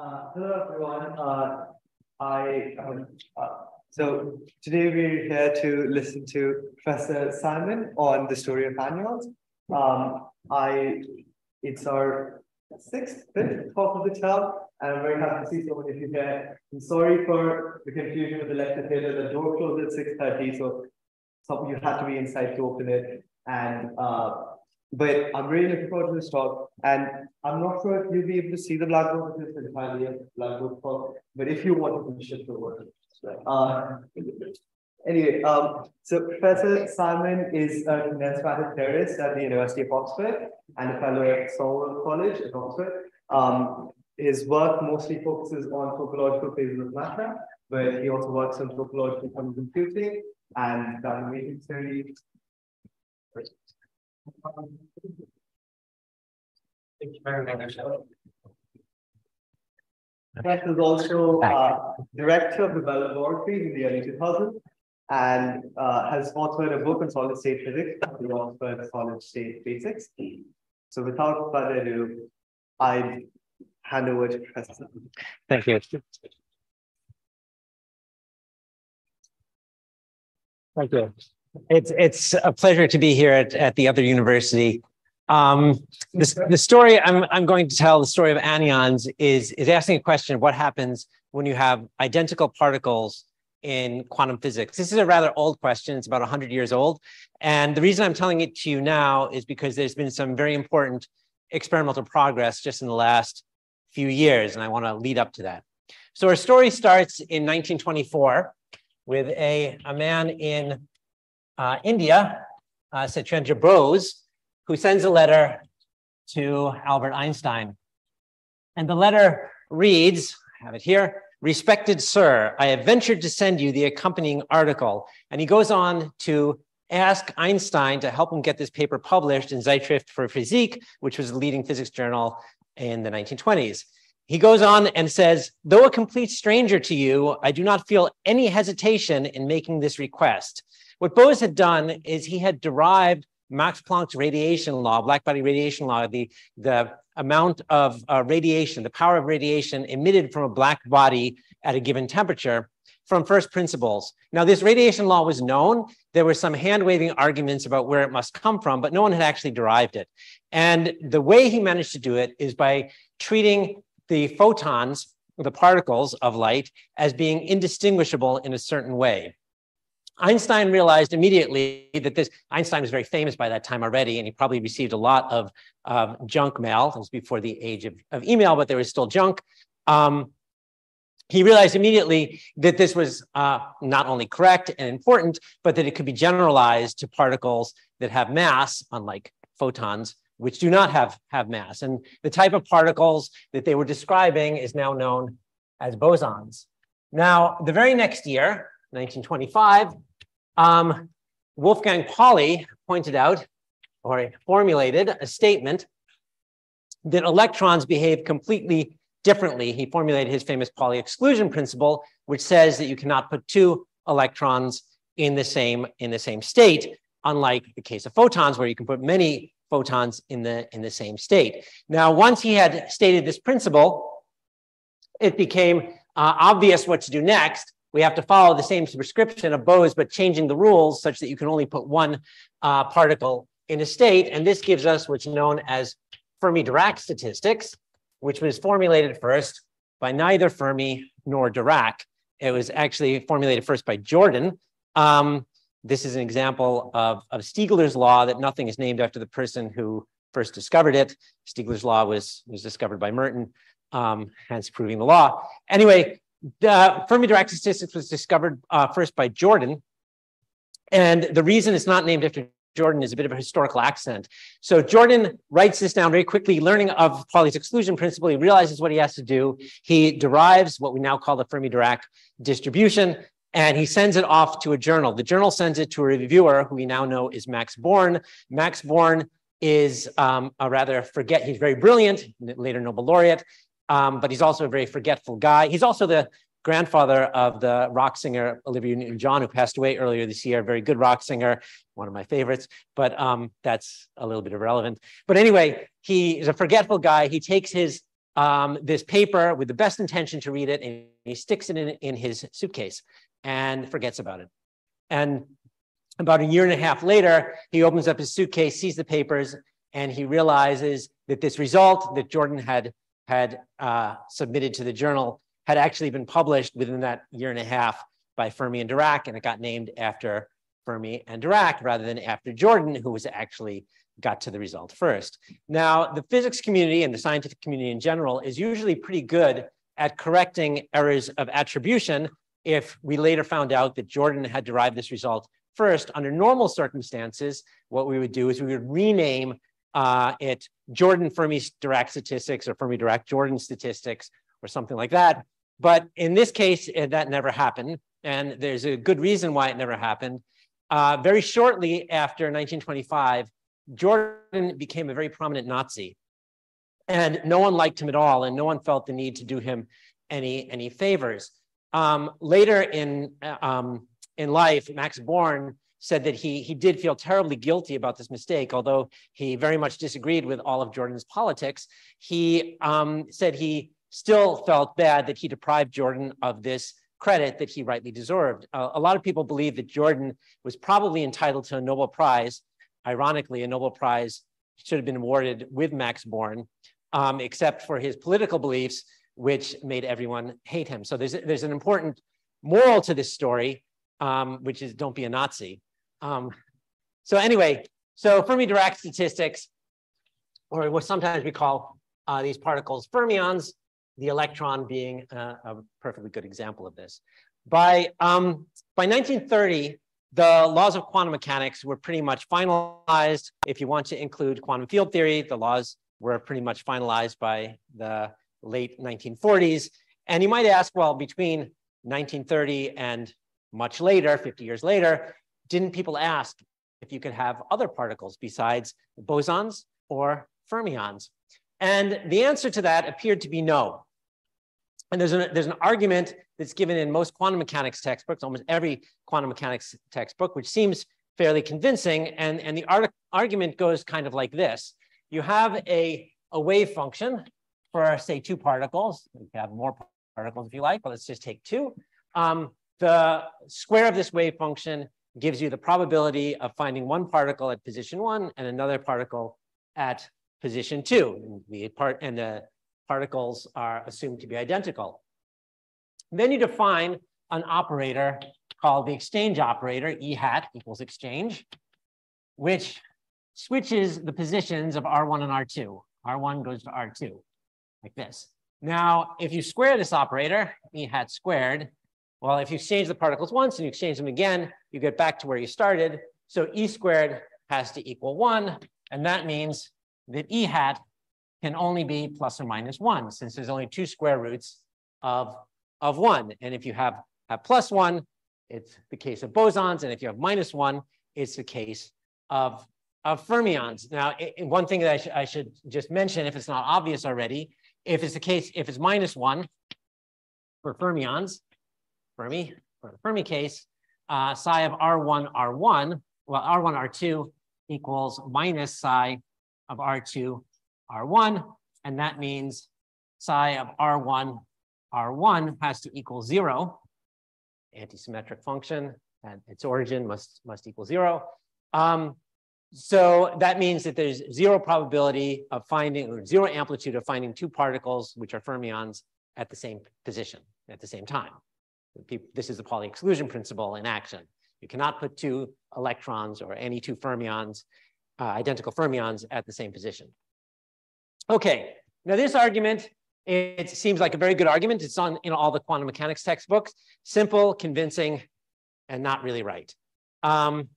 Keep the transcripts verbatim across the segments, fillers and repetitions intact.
Uh, hello everyone. Uh, I um, uh, so today we're here to listen to Professor Simon on the story of anyons. Um, I it's our sixth, fifth talk of the term, and I'm very happy to see so many of you here. I'm sorry for the confusion with the lecture theatre. The door closed at six thirty, so some you had to be inside to open it. And uh, but I'm really looking forward to this talk, and I'm not sure if you'll be able to see the blackboard because it's entirely a blackboard talk, but if you want, you can shift the word. Uh, anyway, um, so Professor Simon is a condensed matter theorist at the University of Oxford and a fellow at Sorbonne College at Oxford. Um, his work mostly focuses on topological phases of matter, but he also works on topological quantum computing and dynamic theory. Thank you very much. Professor was also uh, director of the Bell Laboratory in the early two thousands and uh, has authored a book on solid state physics, the Oxford Solid State Basics. So, without further ado, I hand over to Professor. Thank you. Thank you. It's it's a pleasure to be here at, at the other university. Um, this, the story I'm I'm going to tell, the story of anyons, is is asking a question of what happens when you have identical particles in quantum physics. This is a rather old question; it's about one hundred years old. And the reason I'm telling it to you now is because there's been some very important experimental progress just in the last few years, and I want to lead up to that. So our story starts in nineteen twenty-four with a a man in Uh, India, uh, Sachendra Bose, who sends a letter to Albert Einstein. And the letter reads, I have it here, "Respected sir, I have ventured to send you the accompanying article." And he goes on to ask Einstein to help him get this paper published in Zeitschrift für Physik, which was a leading physics journal in the nineteen twenties. He goes on and says, "Though a complete stranger to you, I do not feel any hesitation in making this request." What Bose had done is he had derived Max Planck's radiation law, blackbody radiation law, the, the amount of uh, radiation, the power of radiation emitted from a black body at a given temperature from first principles. Now, this radiation law was known. There were some hand-waving arguments about where it must come from, but no one had actually derived it. And the way he managed to do it is by treating the photons, the particles of light, as being indistinguishable in a certain way. Einstein realized immediately that this, Einstein was very famous by that time already, and he probably received a lot of uh, junk mail. It was before the age of, of email, but there was still junk. Um, he realized immediately that this was uh, not only correct and important, but that it could be generalized to particles that have mass, unlike photons, which do not have, have mass. And the type of particles that they were describing is now known as bosons. Now, the very next year, nineteen twenty-five, Um, Wolfgang Pauli pointed out or formulated a statement that electrons behave completely differently. He formulated his famous Pauli exclusion principle, which says that you cannot put two electrons in the same in the same state, unlike the case of photons, where you can put many photons in the in the same state. Now, once he had stated this principle, it became uh, obvious what to do next. We have to follow the same prescription of Bose, but changing the rules such that you can only put one uh, particle in a state. And this gives us what's known as Fermi-Dirac statistics, which was formulated first by neither Fermi nor Dirac. It was actually formulated first by Jordan. Um, this is an example of, of Stigler's law, that nothing is named after the person who first discovered it. Stigler's law was, was discovered by Merton, um, hence proving the law. Anyway, the Fermi-Dirac statistics was discovered uh, first by Jordan. And the reason it's not named after Jordan is a bit of a historical accident. So Jordan writes this down very quickly, learning of Pauli's exclusion principle. He realizes what he has to do. He derives what we now call the Fermi-Dirac distribution, and he sends it off to a journal. The journal sends it to a reviewer who we now know is Max Born. Max Born is um, a rather forget, he's very brilliant, later Nobel laureate. Um, but he's also a very forgetful guy. He's also the grandfather of the rock singer Olivia Newton-John, who passed away earlier this year. Very good rock singer, one of my favorites, but um, that's a little bit irrelevant. But anyway, he is a forgetful guy. He takes his um, this paper with the best intention to read it, and he sticks it in, in his suitcase and forgets about it. And about a year and a half later, he opens up his suitcase, sees the papers, and he realizes that this result that Jordan had, had uh, submitted to the journal had actually been published within that year and a half by Fermi and Dirac, and it got named after Fermi and Dirac rather than after Jordan, who was actually got to the result first. Now, the physics community and the scientific community in general is usually pretty good at correcting errors of attribution. If we later found out that Jordan had derived this result first, under normal circumstances, what we would do is we would rename uh, it Jordan Fermi-Dirac statistics or Fermi-Dirac Jordan statistics or something like that. But in this case, that never happened. And there's a good reason why it never happened. Uh, very shortly after nineteen twenty-five, Jordan became a very prominent Nazi. And no one liked him at all, and no one felt the need to do him any, any favors. Um, later in, um, in life, Max Born said that he, he did feel terribly guilty about this mistake, although he very much disagreed with all of Jordan's politics. He um, said he still felt bad that he deprived Jordan of this credit that he rightly deserved. Uh, a lot of people believe that Jordan was probably entitled to a Nobel Prize. Ironically, a Nobel Prize should have been awarded with Max Born, um, except for his political beliefs, which made everyone hate him. So there's, there's an important moral to this story, um, which is don't be a Nazi. Um, so anyway, so Fermi-Dirac statistics, or what sometimes we call uh, these particles fermions, the electron being a, a perfectly good example of this. By, um, by nineteen thirty, the laws of quantum mechanics were pretty much finalized. If you want to include quantum field theory, the laws were pretty much finalized by the late nineteen forties. And you might ask, well, between nineteen thirty and much later, fifty years later, didn't people ask if you could have other particles besides bosons or fermions? And the answer to that appeared to be no. And there's an, there's an argument that's given in most quantum mechanics textbooks, almost every quantum mechanics textbook, which seems fairly convincing. And, and the ar- argument goes kind of like this. You have a, a wave function for, say, two particles. You can have more particles if you like, but let's just take two. Um, the square of this wave function gives you the probability of finding one particle at position one and another particle at position two. And the, part, and the particles are assumed to be identical. Then you define an operator called the exchange operator, E hat equals exchange, which switches the positions of R one and R two. R one goes to R two, like this. Now, if you square this operator, E hat squared, well, if you exchange the particles once and you exchange them again, you get back to where you started. So E squared has to equal one, and that means that E hat can only be plus or minus one, since there's only two square roots of, of one. And if you have, have plus one, it's the case of bosons. And if you have minus one, it's the case of, of fermions. Now, it, one thing that I, sh I should just mention, if it's not obvious already, if it's the case, if it's minus one for fermions, Fermi, for the Fermi case, uh, psi of R one, R one, well, R one, R two equals minus psi of R two, R one, and that means psi of R one, R one has to equal zero. Antisymmetric function and its origin must, must equal zero. Um, so that means that there's zero probability of finding, or zero amplitude of finding two particles, which are fermions, at the same position at the same time. This is the Pauli exclusion principle in action. You cannot put two electrons or any two fermions, uh, identical fermions at the same position. Okay, now this argument, it seems like a very good argument. It's on in all the quantum mechanics textbooks. Simple, convincing, and not really right. Um,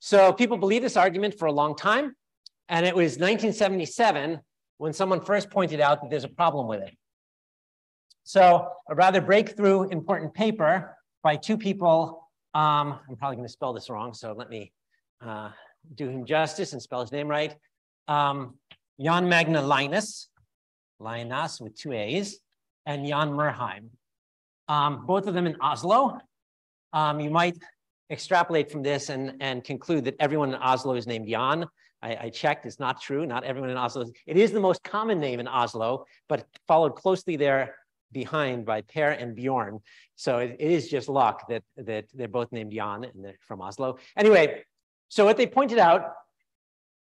so people believed this argument for a long time. And it was nineteen seventy-seven when someone first pointed out that there's a problem with it. So a rather breakthrough important paper by two people. Um, I'm probably going to spell this wrong, so let me uh, do him justice and spell his name right. Um, Jon Magne Leinaas, Leinaas with two A's, and Jan Myrheim. Um, both of them in Oslo. Um, you might extrapolate from this and, and conclude that everyone in Oslo is named Jan, I, I checked, it's not true. Not everyone in Oslo. It is the most common name in Oslo, but followed closely there behind by Per and Bjorn. So it, it is just luck that, that they're both named Jan and they're from Oslo. Anyway, so what they pointed out,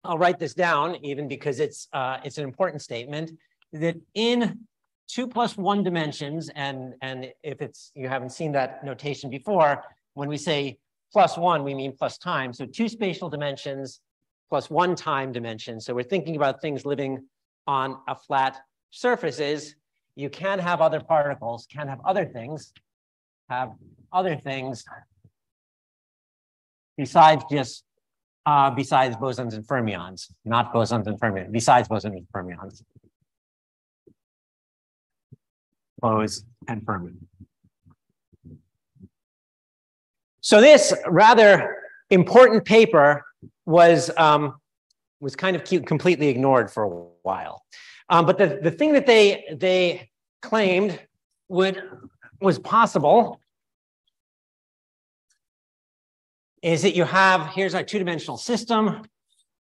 I'll write this down even because it's, uh, it's an important statement, that in two plus one dimensions, and, and if it's, you haven't seen that notation before, when we say plus one, we mean plus time. So two spatial dimensions plus one time dimension. So we're thinking about things living on a flat surfaces. You can have other particles, can have other things, have other things besides just, uh, besides bosons and fermions, not bosons and fermions, besides bosons and fermions. Bose and fermion. So this rather important paper was, um, was kind of cute, completely ignored for a while. Um, but the, the thing that they, they claimed would, was possible is that you have, here's our two-dimensional system,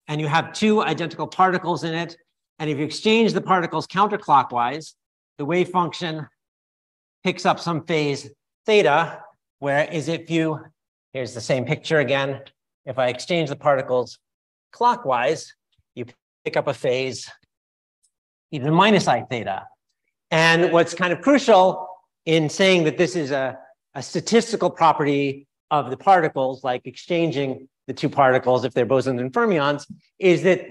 and you have two identical particles in it. And if you exchange the particles counterclockwise, the wave function picks up some phase theta, whereas if you, here's the same picture again, if I exchange the particles clockwise, you pick up a phase even minus I theta. And what's kind of crucial in saying that this is a, a statistical property of the particles, like exchanging the two particles if they're bosons and fermions, is that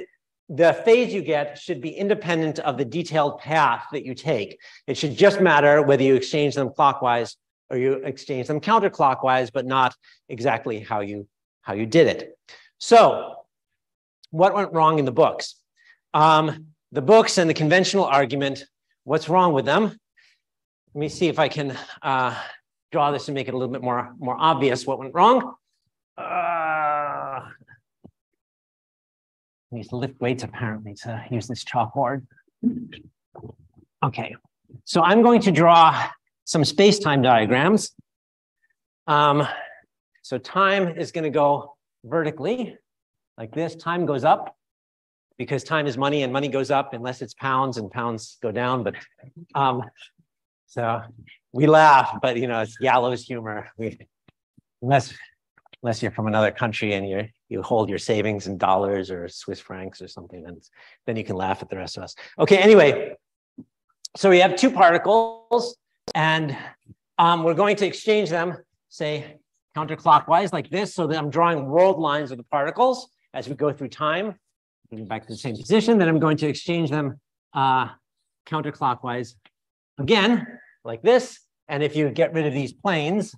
the phase you get should be independent of the detailed path that you take. It should just matter whether you exchange them clockwise or you exchange them counterclockwise, but not exactly how you, how you did it. So what went wrong in the books? Um, The books and the conventional argument, what's wrong with them? Let me see if I can uh, draw this and make it a little bit more, more obvious what went wrong. Uh, I need to lift weights apparently to use this chalkboard. Okay, so I'm going to draw some space-time diagrams. Um, so time is gonna go vertically like this, time goes up, because time is money and money goes up unless it's pounds and pounds go down. But um, so we laugh, but you know, it's gallows humor. We, unless, unless you're from another country and you you hold your savings in dollars or Swiss francs or something, and then you can laugh at the rest of us. Okay, anyway, so we have two particles and um, we're going to exchange them, say counterclockwise like this, so that I'm drawing world lines of the particles as we go through time. Back to the same position, then I'm going to exchange them uh, counterclockwise again, like this. And if you get rid of these planes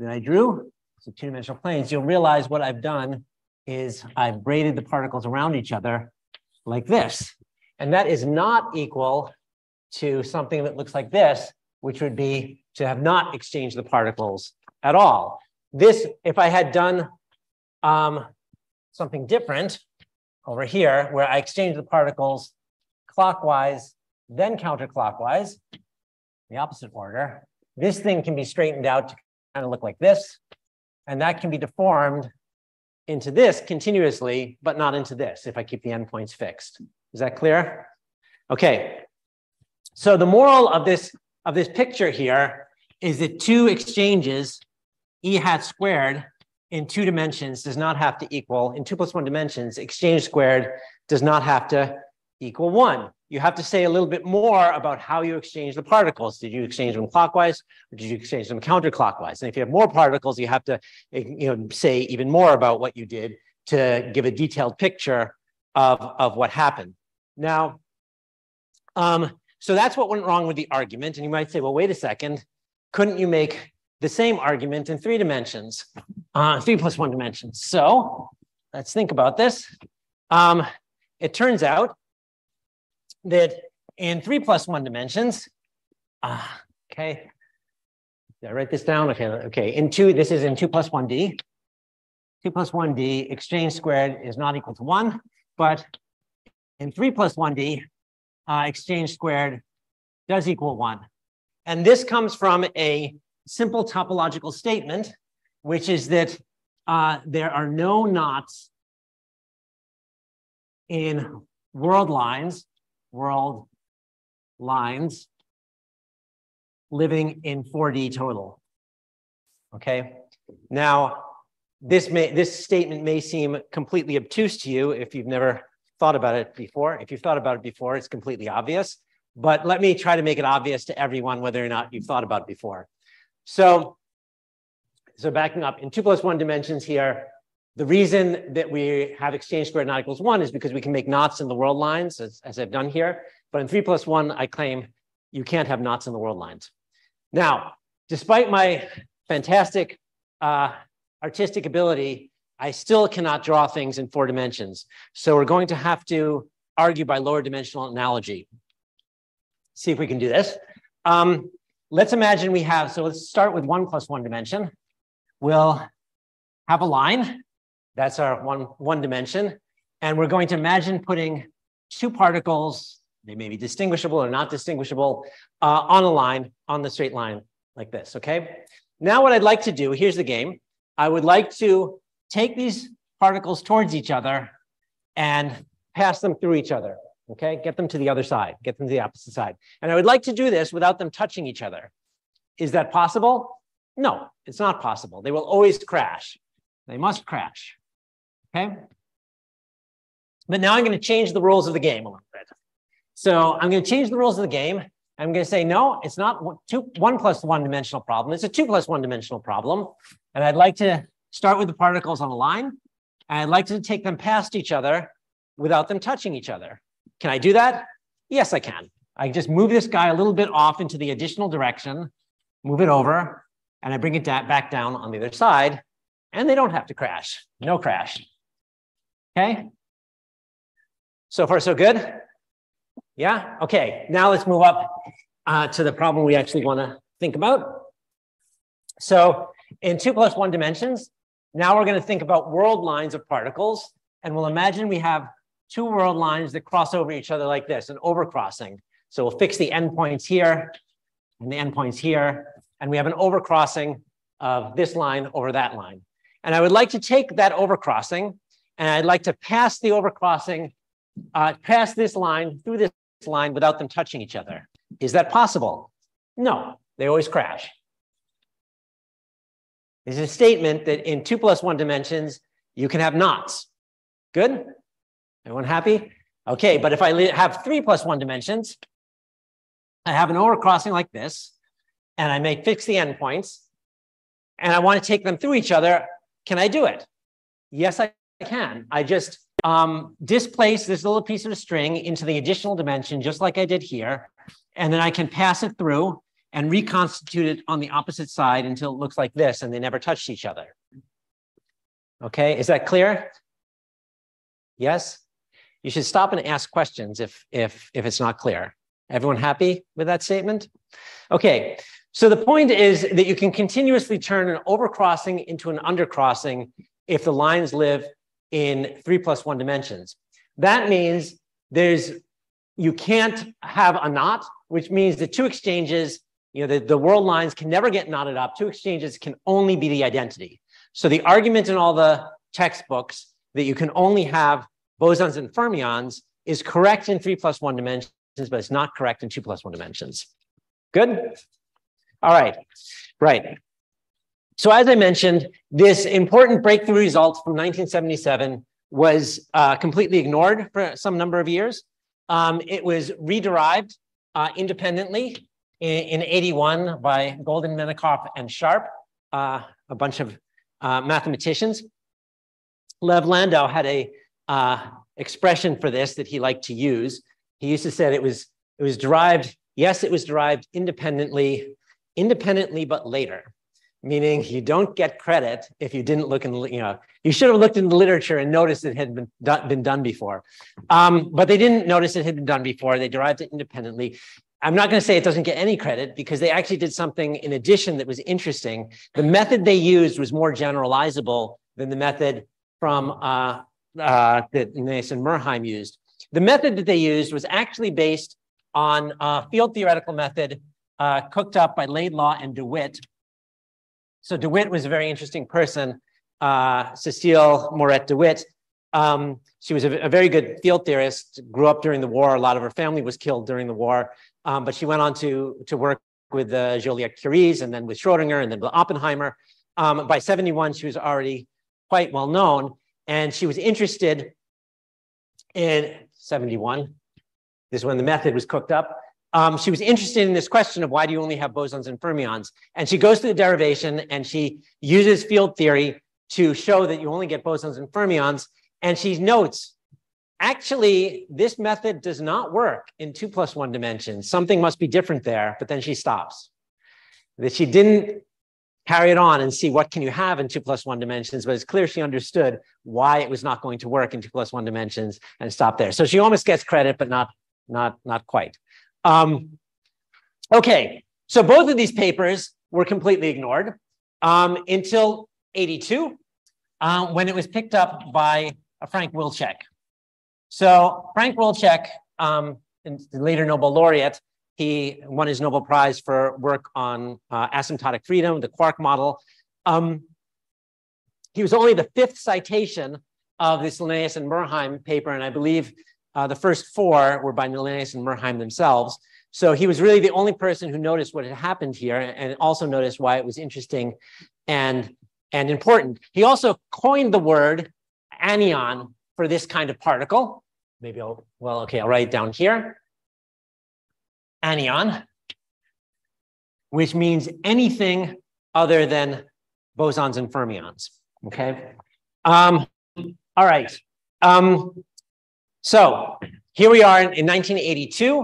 that I drew, so two-dimensional planes, you'll realize what I've done is I've braided the particles around each other like this. And that is not equal to something that looks like this, which would be to have not exchanged the particles at all. This, if I had done um, something different, over here, where I exchange the particles clockwise, then counterclockwise, the opposite order, this thing can be straightened out to kind of look like this. And that can be deformed into this continuously, but not into this if I keep the endpoints fixed. Is that clear? Okay. So the moral of this, of this picture here is that two exchanges, E hat squared, in two dimensions does not have to equal, in two plus one dimensions, exchange squared does not have to equal one. You have to say a little bit more about how you exchange the particles. Did you exchange them clockwise or did you exchange them counterclockwise? And if you have more particles, you have to you know, say even more about what you did to give a detailed picture of, of what happened. Now, um, so that's what went wrong with the argument. And you might say, well, wait a second, couldn't you make the same argument in three dimensions, uh, three plus one dimensions. So let's think about this. Um, it turns out that in three plus one dimensions, uh, okay, did I write this down? Okay, okay, in two, this is in two plus one D. Two plus one D, exchange squared is not equal to one, but in three plus one D, uh, exchange squared does equal one. And this comes from a simple topological statement, which is that uh, there are no knots in world lines, world lines living in four D total. Okay, now this may this statement may seem completely obtuse to you if you've never thought about it before. If you've thought about it before, it's completely obvious. But let me try to make it obvious to everyone whether or not you've thought about it before. So, so backing up, in two plus one dimensions here, the reason that we have exchange squared not equals one is because we can make knots in the world lines, as, as I've done here. But in three plus one, I claim you can't have knots in the world lines. Now, despite my fantastic uh, artistic ability, I still cannot draw things in four dimensions. So we're going to have to argue by lower dimensional analogy. See if we can do this. Um, let's imagine we have, so let's start with one plus one dimension. We'll have a line. That's our one, one dimension. And we're going to imagine putting two particles, they may be distinguishable or not distinguishable, uh, on a line, on the straight line like this, okay? Now what I'd like to do, here's the game. I would like to take these particles towards each other and pass them through each other. Okay, get them to the other side, get them to the opposite side. And I would like to do this without them touching each other. Is that possible? No, it's not possible. They will always crash. They must crash, okay? But now I'm gonna change the rules of the game a little bit. So I'm gonna change the rules of the game. I'm gonna say, no, it's not two, one plus one dimensional problem. It's a two plus one dimensional problem. And I'd like to start with the particles on a line. And I'd like to take them past each other without them touching each other. Can I do that? Yes, I can. I just move this guy a little bit off into the additional direction, move it over, and I bring it back down on the other side, and they don't have to crash. No crash. Okay? So far, so good? Yeah? Okay, now let's move up uh, to the problem we actually want to think about. So in two plus one dimensions, now we're going to think about world lines of particles, and we'll imagine we have two world lines that cross over each other like this, an overcrossing. So we'll fix the endpoints here and the endpoints here, and we have an overcrossing of this line over that line. And I would like to take that overcrossing, and I'd like to pass the overcrossing, uh, pass this line through this line without them touching each other. Is that possible? No, they always crash. This is a statement that in two plus one dimensions, you can have knots. Good? Everyone happy? Okay, but if I have three plus one dimensions, I have an overcrossing like this, and I may fix the endpoints, and I want to take them through each other. Can I do it? Yes, I can. I just um, displace this little piece of string into the additional dimension, just like I did here, and then I can pass it through and reconstitute it on the opposite side until it looks like this, and they never touched each other. Okay, is that clear? Yes? You should stop and ask questions if, if, if it's not clear. Everyone happy with that statement? Okay, so the point is that you can continuously turn an overcrossing into an undercrossing if the lines live in three plus one dimensions. That means there's, you can't have a knot, which means the two exchanges, you know, the, the world lines can never get knotted up. Two exchanges can only be the identity. So the argument in all the textbooks that you can only have bosons and fermions is correct in three plus one dimensions, but it's not correct in two plus one dimensions. Good? All right, right. So as I mentioned, this important breakthrough result from nineteen seventy-seven was uh, completely ignored for some number of years. Um, it was rederived uh, independently in, in eighty-one by Golden, Menikoff, and Sharp, uh, a bunch of uh, mathematicians. Lev Landau had a uh, expression for this that he liked to use. He used to say it was it was derived. Yes, it was derived independently, independently, but later, meaning you don't get credit if you didn't look in. You know, you should have looked in the literature and noticed it had been done, been done before, um, but they didn't notice it had been done before. They derived it independently. I'm not going to say it doesn't get any credit because they actually did something in addition that was interesting. The method they used was more generalizable than the method from uh, uh, that Leinaas and Myrheim used. The method that they used was actually based on a field theoretical method uh, cooked up by Laidlaw and DeWitt. So DeWitt was a very interesting person, uh, Cecile Moret DeWitt, Um, she was a, a very good field theorist, grew up during the war. A lot of her family was killed during the war, um, but she went on to, to work with uh, Joliet Curies and then with Schrodinger and then with Oppenheimer. Um, by seventy-one, she was already quite well known, and she was interested in seventy-one. This is when the method was cooked up. Um, she was interested in this question of why do you only have bosons and fermions? And she goes to the derivation and she uses field theory to show that you only get bosons and fermions. And she notes, actually, this method does not work in two plus one dimensions. Something must be different there, but then she stops. That she didn't carry it on and see what can you have in two plus one dimensions, but it's clear she understood why it was not going to work in two plus one dimensions and stopped there. So she almost gets credit, but not, not, not quite. Um, okay, so both of these papers were completely ignored um, until eighty-two, um, when it was picked up by uh, Frank Wilczek. So Frank Wilczek, um, and later Nobel laureate, he won his Nobel Prize for work on uh, asymptotic freedom, the quark model. Um, he was only the fifth citation of this Linnaeus and Myrheim paper, and I believe Uh, the first four were by Linnaeus and Myrheim themselves. So he was really the only person who noticed what had happened here and also noticed why it was interesting and, and important. He also coined the word anyon for this kind of particle. Maybe I'll, well, okay, I'll write it down here. Anyon, which means anything other than bosons and fermions, okay? Um, all right. Um, So here we are in, in nineteen eighty-two.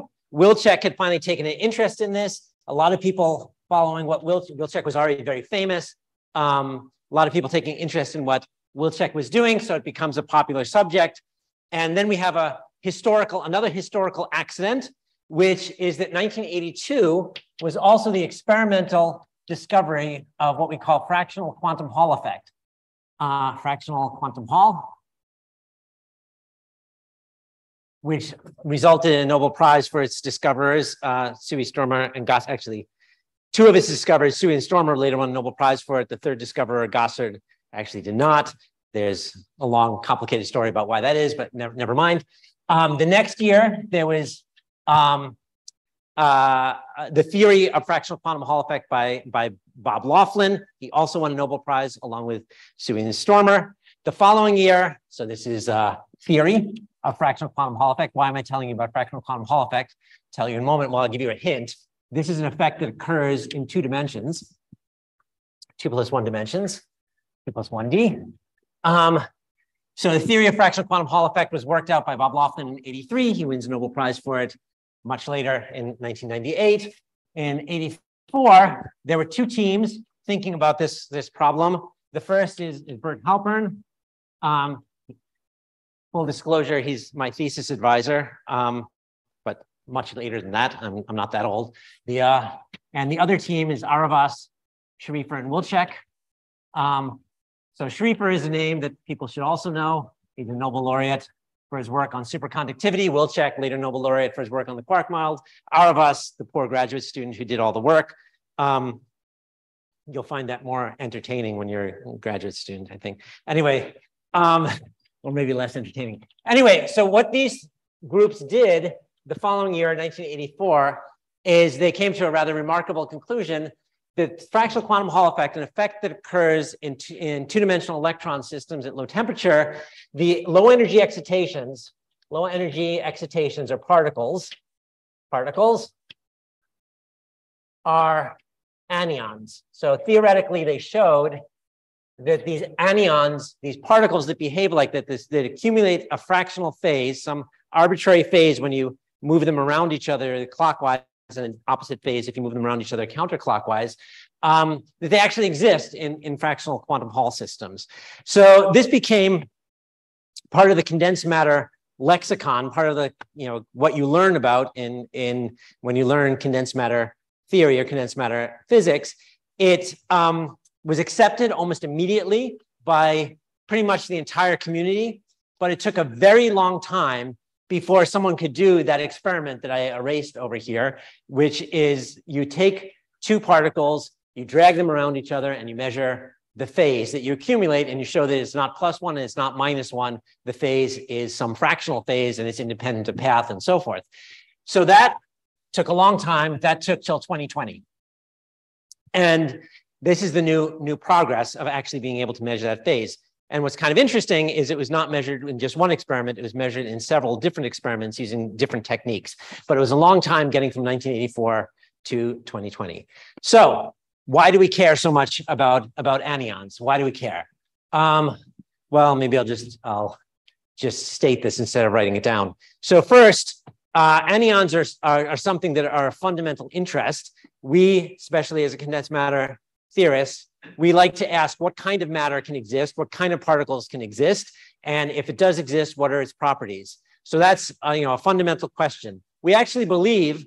Wilczek had finally taken an interest in this. A lot of people following what Wilczek, Wilczek was already very famous. Um, a lot of people taking interest in what Wilczek was doing. So it becomes a popular subject. And then we have a historical, another historical accident, which is that nineteen eighty-two was also the experimental discovery of what we call fractional quantum Hall effect. Uh, fractional quantum Hall, which resulted in a Nobel Prize for its discoverers, uh, Tsui, Stormer, and Gossard. Actually, two of its discoverers, Tsui and Stormer, later won a Nobel Prize for it. The third discoverer, Gossard, actually did not. There's a long, complicated story about why that is, but never, never mind. Um, the next year, there was um, uh, the theory of fractional quantum Hall effect by, by Bob Laughlin. He also won a Nobel Prize along with Tsui and Stormer. The following year, so this is uh, theory of fractional quantum Hall effect. Why am I telling you about fractional quantum Hall effect? I'll tell you in a moment. Well, I'll give you a hint. This is an effect that occurs in two dimensions, two plus one dimensions, two plus one D. Um, so the theory of fractional quantum Hall effect was worked out by Bob Laughlin in eighty-three. He wins a Nobel Prize for it much later in nineteen ninety-eight. In eighty-four, there were two teams thinking about this, this problem. The first is, is Bert Halpern. Um, Full disclosure, he's my thesis advisor, um, but much later than that. I'm, I'm not that old. The, uh, and the other team is Aravas, Schrieffer, and Wilczek. Um, so Schrieffer is a name that people should also know. He's a Nobel laureate for his work on superconductivity. Wilczek, later Nobel laureate for his work on the quark model. Aravas, the poor graduate student who did all the work. Um, you'll find that more entertaining when you're a graduate student, I think. Anyway. Um, or maybe less entertaining. Anyway, so what these groups did the following year, nineteen eighty-four, is they came to a rather remarkable conclusion that fractional quantum Hall effect, an effect that occurs in, in two-dimensional electron systems at low temperature, the low energy excitations, low energy excitations are particles, particles are anyons. So theoretically, they showed that these anyons, these particles that behave like that, this, that accumulate a fractional phase, some arbitrary phase when you move them around each other clockwise and an opposite phase if you move them around each other counterclockwise, um, that they actually exist in, in fractional quantum Hall systems. So this became part of the condensed matter lexicon, part of the, you know, what you learn about in, in when you learn condensed matter theory or condensed matter physics. It, um, was accepted almost immediately by pretty much the entire community, but it took a very long time before someone could do that experiment that I erased over here, which is you take two particles, you drag them around each other, and you measure the phase that you accumulate, and you show that it's not plus one and it's not minus one. The phase is some fractional phase and it's independent of path and so forth. So that took a long time. That took till twenty twenty. And this is the new, new progress of actually being able to measure that phase. And what's kind of interesting is it was not measured in just one experiment. It was measured in several different experiments using different techniques. But it was a long time getting from nineteen eighty-four to twenty twenty. So why do we care so much about, about anyons? Why do we care? Um, well, maybe I'll just, I'll just state this instead of writing it down. So first, uh, anyons are, are, are something that are a fundamental interest. We, especially as a condensed matter theorist, we like to ask what kind of matter can exist, what kind of particles can exist, and if it does exist, what are its properties? So that's uh, you know, a fundamental question. We actually believe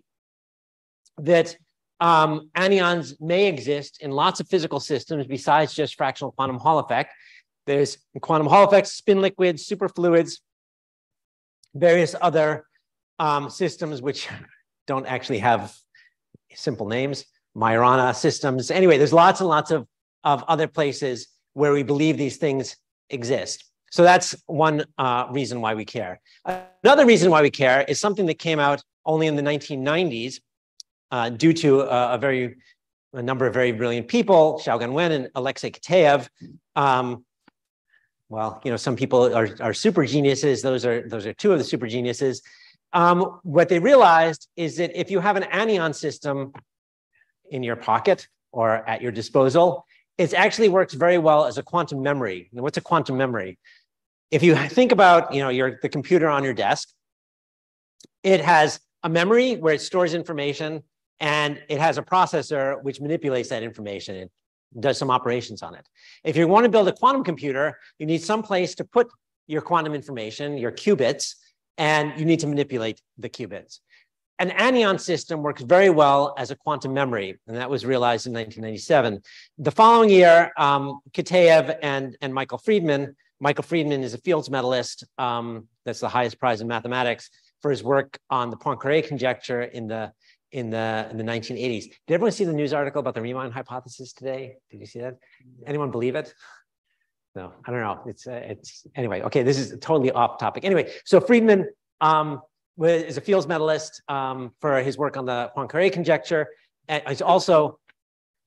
that um, anyons may exist in lots of physical systems besides just fractional quantum Hall effect. There's quantum Hall effects, spin liquids, superfluids, various other um, systems which don't actually have simple names, Majorana systems. Anyway, there's lots and lots of of other places where we believe these things exist. So that's one uh, reason why we care. Another reason why we care is something that came out only in the nineteen nineties uh, due to a, a very, a number of very brilliant people, Xiaogang Wen and Alexei Kitaev. Um, well, you know, some people are, are super geniuses. Those are, those are two of the super geniuses. Um, what they realized is that if you have an anion system in your pocket or at your disposal, it actually works very well as a quantum memory. And what's a quantum memory? If you think about, you know, your, the computer on your desk, it has a memory where it stores information, and it has a processor which manipulates that information. It does some operations on it. If you want to build a quantum computer, you need some place to put your quantum information, your qubits, and you need to manipulate the qubits. An anion system works very well as a quantum memory, and that was realized in nineteen ninety-seven. The following year, um, Kitaev and, and Michael Friedman, Michael Friedman is a Fields medalist, um, that's the highest prize in mathematics, for his work on the Poincaré conjecture in the, in, the, in the nineteen eighties. Did everyone see the news article about the Riemann hypothesis today? Did you see that? Anyone believe it? No, I don't know. It's, uh, it's anyway, okay, this is totally off topic. Anyway, so Friedman, um, is a Fields medalist um, for his work on the Poincaré conjecture. And it's also,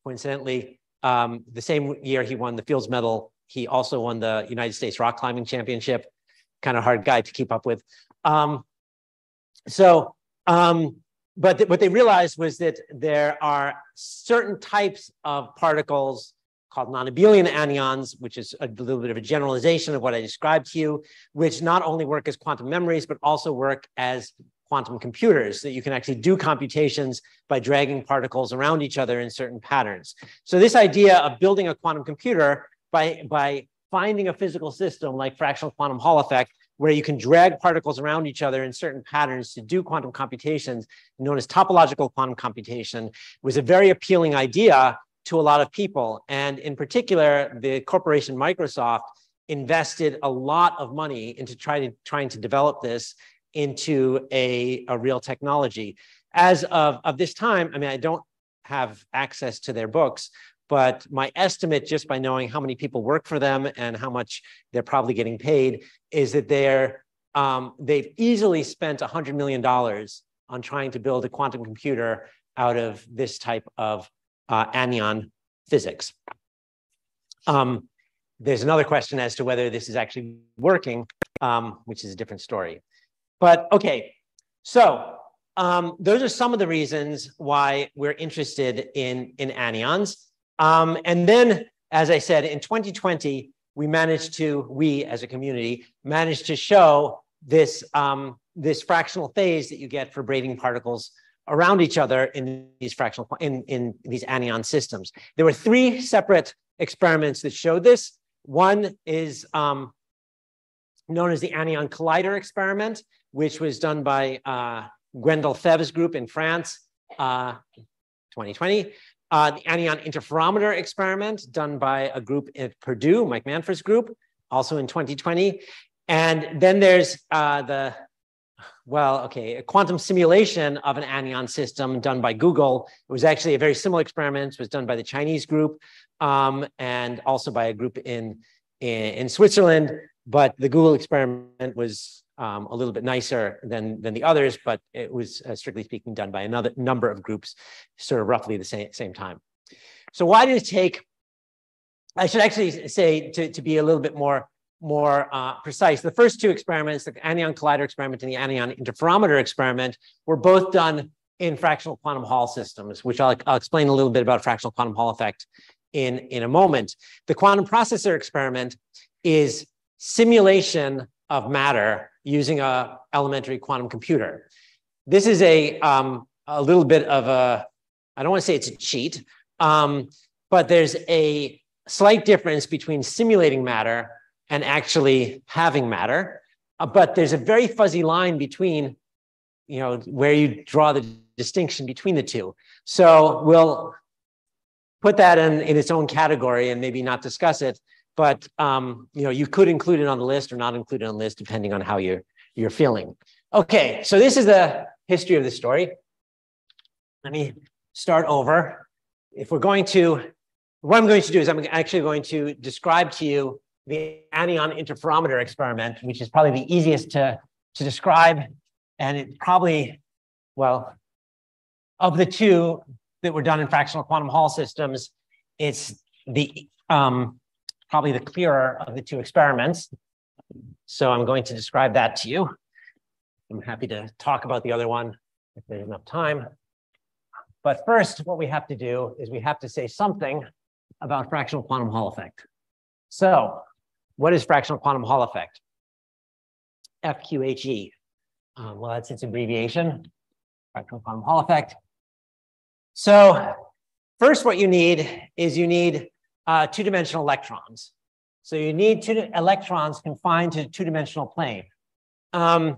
coincidentally, um, the same year he won the Fields medal, he also won the United States Rock Climbing Championship. Kind of hard guy to keep up with. Um, so, um, but th what they realized was that there are certain types of particles called non-abelian anyons, which is a little bit of a generalization of what I described to you, which not only work as quantum memories, but also work as quantum computers, that you can actually do computations by dragging particles around each other in certain patterns. So this idea of building a quantum computer by, by finding a physical system like fractional quantum Hall effect, where you can drag particles around each other in certain patterns to do quantum computations, known as topological quantum computation, was a very appealing idea to a lot of people. And in particular, the corporation Microsoft invested a lot of money into try to, trying to develop this into a, a real technology. As of, of this time, I mean, I don't have access to their books, but my estimate, just by knowing how many people work for them and how much they're probably getting paid, is that they're, um, they've easily spent one hundred million dollars on trying to build a quantum computer out of this type of Uh, anion physics. Um, there's another question as to whether this is actually working, um, which is a different story. But okay, so um, those are some of the reasons why we're interested in, in anyons. Um, and then, as I said, in twenty twenty, we managed to, we as a community, managed to show this, um, this fractional phase that you get for braiding particles around each other in these fractional, in, in these anion systems. There were three separate experiments that showed this. One is um, known as the Anion Collider experiment, which was done by uh, Gwendal Theve's group in France, uh, twenty twenty. Uh, the Anion Interferometer experiment done by a group at Purdue, Mike Manfred's group, also in twenty twenty. And then there's uh, the well, okay, a quantum simulation of an anyon system done by Google. It was actually a very similar experiment. It was done by the Chinese group um, and also by a group in, in, in Switzerland. But the Google experiment was um, a little bit nicer than, than the others, but it was, uh, strictly speaking, done by another number of groups, sort of roughly the same, same time. So why did it take, I should actually say, to, to be a little bit more more uh, precise, the first two experiments, the Anyon Collider experiment and the Anyon Interferometer experiment, were both done in fractional quantum Hall systems, which I'll, I'll explain a little bit about fractional quantum Hall effect in, in a moment. The quantum processor experiment is simulation of matter using a elementary quantum computer. This is a, um, a little bit of a, I don't want to say it's a cheat, um, but there's a slight difference between simulating matter and actually having matter, uh, but there's a very fuzzy line between, you know, where you draw the distinction between the two. So we'll put that in, in its own category and maybe not discuss it, but um, you know, you could include it on the list or not include it on the list, depending on how you're, you're feeling. Okay, so this is the history of the story. Let me start over. If we're going to, what I'm going to do is I'm actually going to describe to you the Anyon Interferometer experiment, which is probably the easiest to, to describe. And it probably, well, of the two that were done in fractional quantum Hall systems, it's the um, probably the clearer of the two experiments. So I'm going to describe that to you. I'm happy to talk about the other one if there's enough time. But first, what we have to do is we have to say something about fractional quantum Hall effect. So, what is fractional quantum Hall effect? F Q H E. Um, well, that's its abbreviation, fractional quantum Hall effect. So first, what you need is you need uh, two-dimensional electrons. So you need two electrons confined to a two-dimensional plane. Um,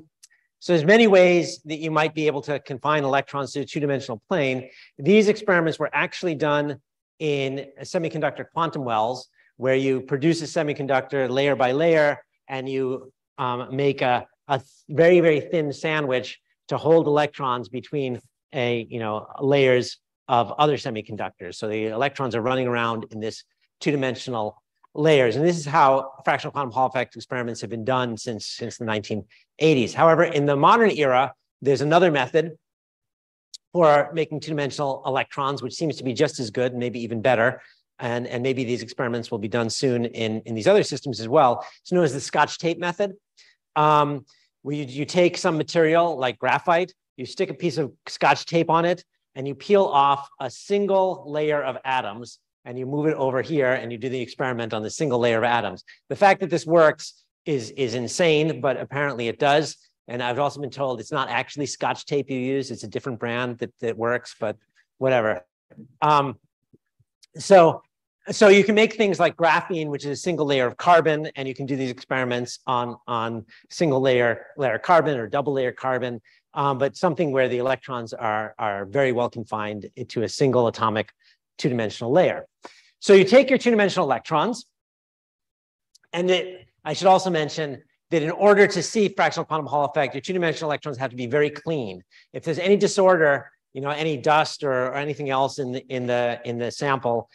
so there's many ways that you might be able to confine electrons to a two-dimensional plane. These experiments were actually done in semiconductor quantum wells, where you produce a semiconductor layer by layer, and you um, make a, a very, very thin sandwich to hold electrons between a, you know, layers of other semiconductors. So the electrons are running around in this two-dimensional layers. And this is how fractional quantum Hall effect experiments have been done since, since the nineteen eighties. However, in the modern era, there's another method for making two-dimensional electrons, which seems to be just as good, maybe even better. And, and maybe these experiments will be done soon in, in these other systems as well. It's known as the Scotch tape method, um, where you, you take some material like graphite, you stick a piece of Scotch tape on it, and you peel off a single layer of atoms, and you move it over here, and you do the experiment on the single layer of atoms. The fact that this works is, is insane, but apparently it does. And I've also been told it's not actually Scotch tape you use, it's a different brand that, that works, but whatever. Um, so So you can make things like graphene, which is a single layer of carbon, and you can do these experiments on, on single layer, layer carbon or double layer carbon, um, but something where the electrons are, are very well confined to a single atomic two-dimensional layer. So you take your two-dimensional electrons, and it, I should also mention that in order to see fractional quantum Hall effect, your two-dimensional electrons have to be very clean. If there's any disorder, you know, any dust or, or anything else in the, in, the, in the sample,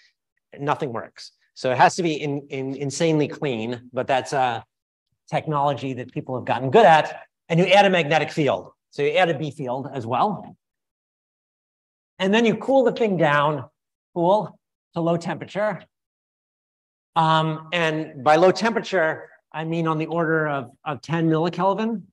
nothing works. So it has to be in, in, insanely clean, but that's a technology that people have gotten good at. And you add a magnetic field. So you add a B field as well. And then you cool the thing down, cool, to low temperature. Um, and by low temperature, I mean on the order of, of ten millikelvin.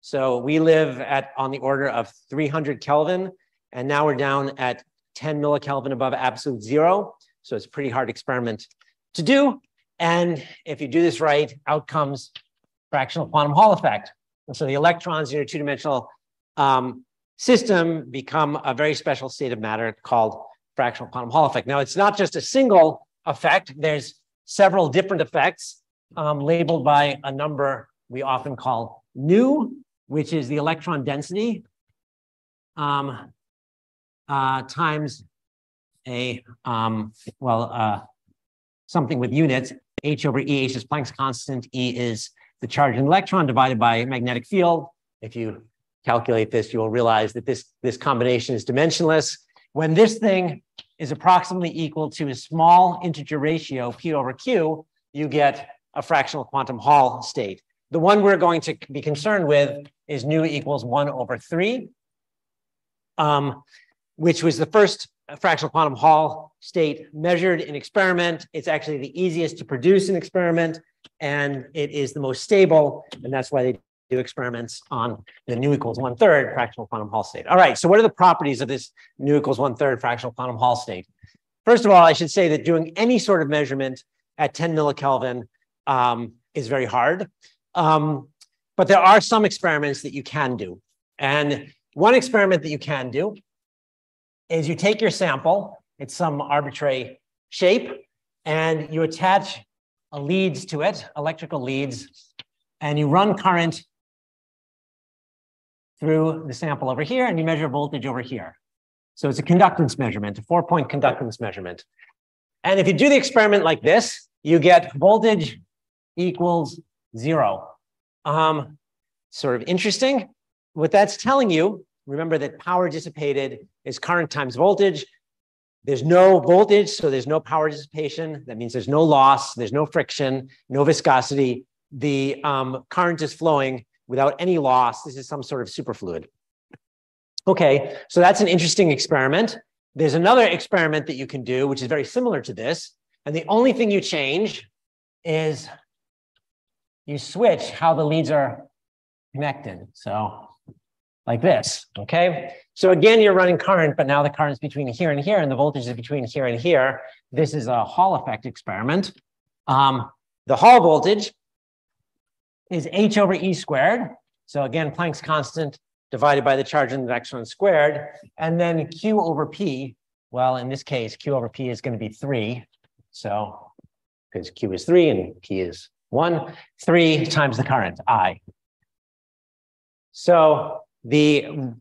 So we live at on the order of three hundred Kelvin, and now we're down at ten millikelvin above absolute zero. So it's a pretty hard experiment to do. And if you do this right, out comes fractional quantum Hall effect. And so the electrons in your two-dimensional um, system become a very special state of matter called fractional quantum Hall effect. Now, it's not just a single effect. There's several different effects um, labeled by a number we often call nu, which is the electron density um, uh, times a, um, well, uh, something with units. H over E, H is Planck's constant, E is the charge in electron divided by magnetic field. if you calculate this, you will realize that this, this combination is dimensionless. When this thing is approximately equal to a small integer ratio, P over Q, you get a fractional quantum Hall state. The one we're going to be concerned with is nu equals one over three, um, which was the first fractional quantum Hall state measured in experiment. It's actually the easiest to produce in experiment, and it is the most stable, and that's why they do experiments on the nu equals one third fractional quantum Hall state. All right, so what are the properties of this nu equals one third fractional quantum Hall state? First of all, I should say that doing any sort of measurement at ten millikelvin um, is very hard. Um, but there are some experiments that you can do. And one experiment that you can do is you take your sample, it's some arbitrary shape, and you attach a leads to it, electrical leads, and you run current through the sample over here, and you measure voltage over here. So it's a conductance measurement, a four-point conductance measurement. And if you do the experiment like this, you get voltage equals zero. Um, sort of interesting. What that's telling you, remember that power dissipated is current times voltage. There's no voltage, so there's no power dissipation. That means there's no loss, there's no friction, no viscosity. The um, current is flowing without any loss. This is some sort of superfluid. Okay, so that's an interesting experiment. There's another experiment that you can do, which is very similar to this. And the only thing you change is you switch how the leads are connected. So like this, okay? So again, you're running current, but now the current is between here and here, and the voltage is between here and here. This is a Hall effect experiment. Um, the Hall voltage is H over E squared. So again, Planck's constant divided by the charge on the electron squared. And then Q over P, well, in this case, Q over P is going to be three. So because Q is three and P is one, three times the current, I. So the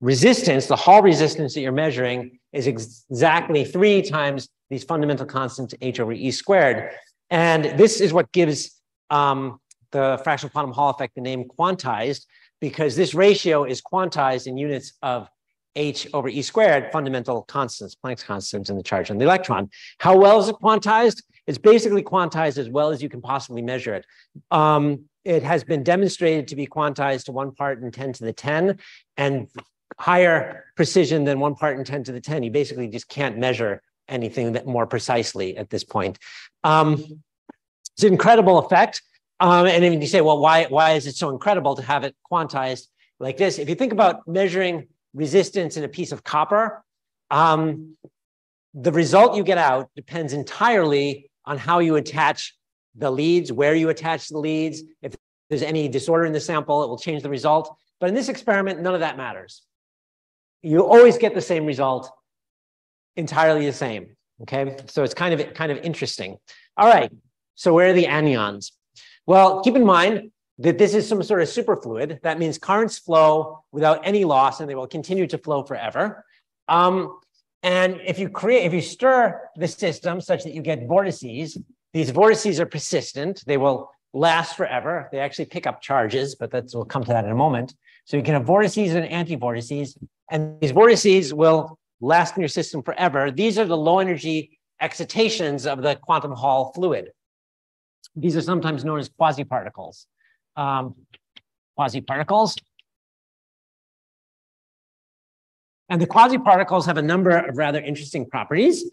resistance, the Hall resistance that you're measuring is ex exactly three times these fundamental constants, H over E squared. And this is what gives um, the fractional quantum Hall effect the name quantized, because this ratio is quantized in units of H over E squared, fundamental constants, Planck's constants, and the charge on the electron. How well is it quantized? It's basically quantized as well as you can possibly measure it. Um, it has been demonstrated to be quantized to one part in ten to the ten, and higher precision than one part in ten to the ten. You basically just can't measure anything that more precisely at this point. Um, it's an incredible effect. Um, and then you say, well, why, why is it so incredible to have it quantized like this? If you think about measuring resistance in a piece of copper, um, the result you get out depends entirely on how you attach the leads, where you attach the leads. If there's any disorder in the sample, it will change the result. But in this experiment, none of that matters. You always get the same result, entirely the same, okay? So it's kind of, kind of interesting. All right, so where are the anyons? Well, keep in mind that this is some sort of superfluid. That means currents flow without any loss, and they will continue to flow forever. Um, and if you create, if you stir the system such that you get vortices, these vortices are persistent. They will last forever. They actually pick up charges, but that's, we'll come to that in a moment. So you can have vortices and anti-vortices, and these vortices will last in your system forever. These are the low energy excitations of the quantum Hall fluid. These are sometimes known as quasi-particles. Um, quasi-particles. And the quasi-particles have a number of rather interesting properties.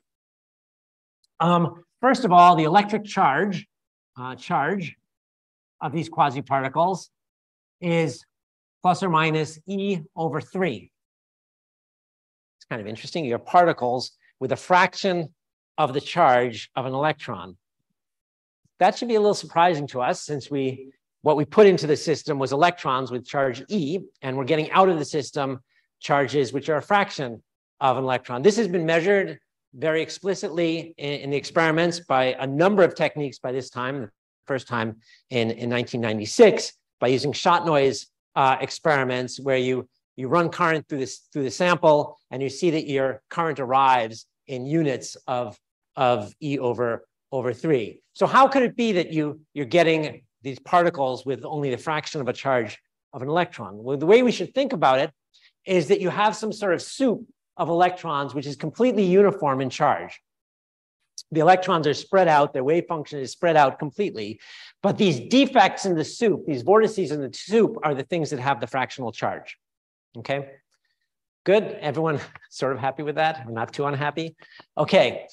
Um, first of all, the electric charge, uh, charge of these quasi-particles is plus or minus E over three. It's kind of interesting. You have particles with a fraction of the charge of an electron. That should be a little surprising to us, since we, what we put into the system was electrons with charge E, and we're getting out of the system charges which are a fraction of an electron. This has been measured very explicitly in, in the experiments by a number of techniques by this time, the first time in, in nineteen ninety-six, by using shot noise uh, experiments where you, you run current through, this, through the sample, and you see that your current arrives in units of, of E over over three. So how could it be that you, you're getting these particles with only the fraction of a charge of an electron. Well, the way we should think about it is that you have some sort of soup of electrons, which is completely uniform in charge. The electrons are spread out, their wave function is spread out completely, but these defects in the soup, these vortices in the soup, are the things that have the fractional charge. Okay, good, everyone sort of happy with that? I'm not too unhappy. Okay,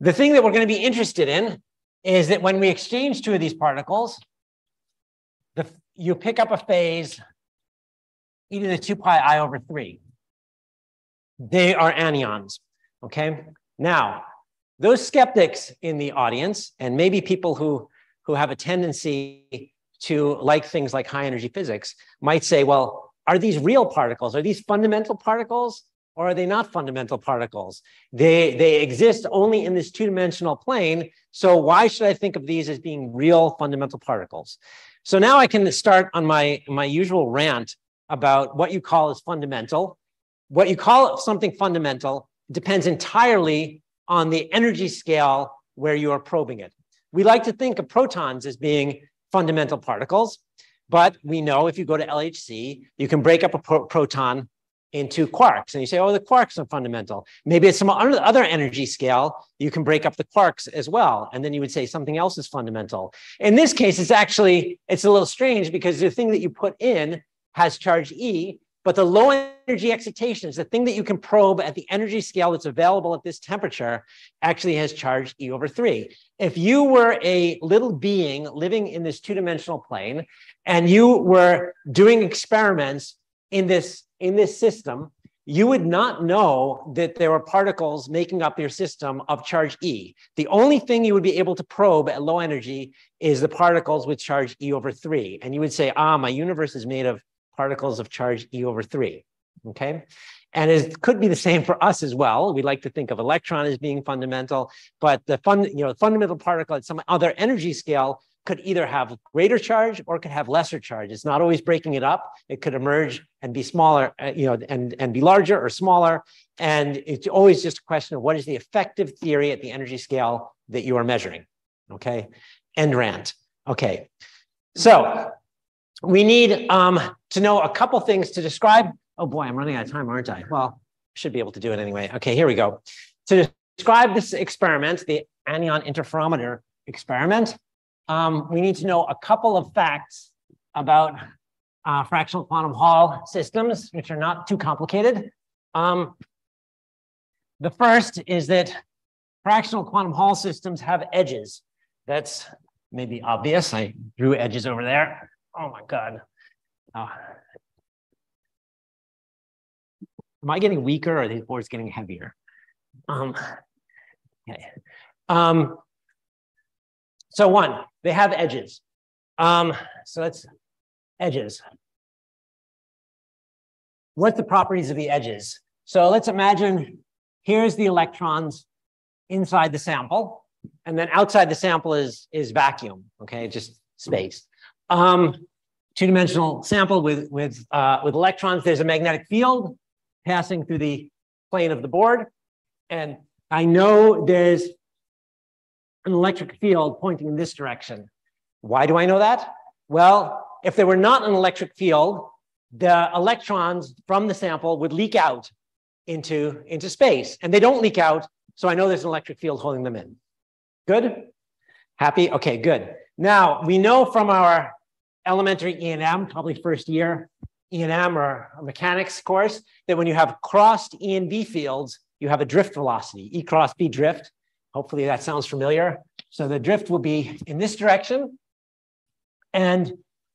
the thing that we're gonna be interested in is that when we exchange two of these particles, the, you pick up a phase, e to the two pi I over three. They are anyons, okay? Now, those skeptics in the audience, and maybe people who, who have a tendency to like things like high energy physics, might say, well, are these real particles? Are these fundamental particles? Or are they not fundamental particles? They, they exist only in this two-dimensional plane, so why should I think of these as being real fundamental particles? So now I can start on my, my usual rant about what you call as fundamental. What you call something fundamental depends entirely on the energy scale where you are probing it. We like to think of protons as being fundamental particles, but we know if you go to L H C, you can break up a pro proton into quarks, and you say, oh, the quarks are fundamental. Maybe at some other energy scale, you can break up the quarks as well, and then you would say something else is fundamental. In this case, it's actually, it's a little strange because the thing that you put in has charge E, but the low energy excitations, the thing that you can probe at the energy scale that's available at this temperature, actually has charge E over three. If you were a little being living in this two-dimensional plane and you were doing experiments in this, in this system, you would not know that there were particles making up your system of charge E. The only thing you would be able to probe at low energy is the particles with charge E over three. And you would say, ah, my universe is made of particles of charge E over three, okay? And it could be the same for us as well. We like to think of electron as being fundamental, but the fun, you know, fundamental particle at some other energy scale could either have greater charge or could have lesser charge. It's not always breaking it up. It could emerge and be smaller, uh, you know, and, and be larger or smaller. And it's always just a question of what is the effective theory at the energy scale that you are measuring, okay? End rant, okay. So, we need um, to know a couple things to describe. Oh boy, I'm running out of time, aren't I? Well, I should be able to do it anyway. Okay, here we go. To describe this experiment, the anion interferometer experiment, um, we need to know a couple of facts about uh, fractional quantum Hall systems, which are not too complicated. Um, the first is that fractional quantum Hall systems have edges. That's maybe obvious. I drew edges over there. Oh my God. Oh. Am I getting weaker or are these boards getting heavier? Um, okay. Um, so one, they have edges. Um, so that's edges. What's the properties of the edges? So let's imagine here's the electrons inside the sample, and then outside the sample is, is vacuum, okay, just space. Um, two-dimensional sample with, with, uh, with electrons. There's a magnetic field passing through the plane of the board. And I know there's an electric field pointing in this direction. Why do I know that? Well, if there were not an electric field, the electrons from the sample would leak out into, into space. And they don't leak out, so I know there's an electric field holding them in. Good? Happy? Okay, good. Now, we know from our elementary E and M, probably first year E and M or mechanics course, that when you have crossed E and B fields, you have a drift velocity, E cross B drift. Hopefully that sounds familiar. So the drift will be in this direction. And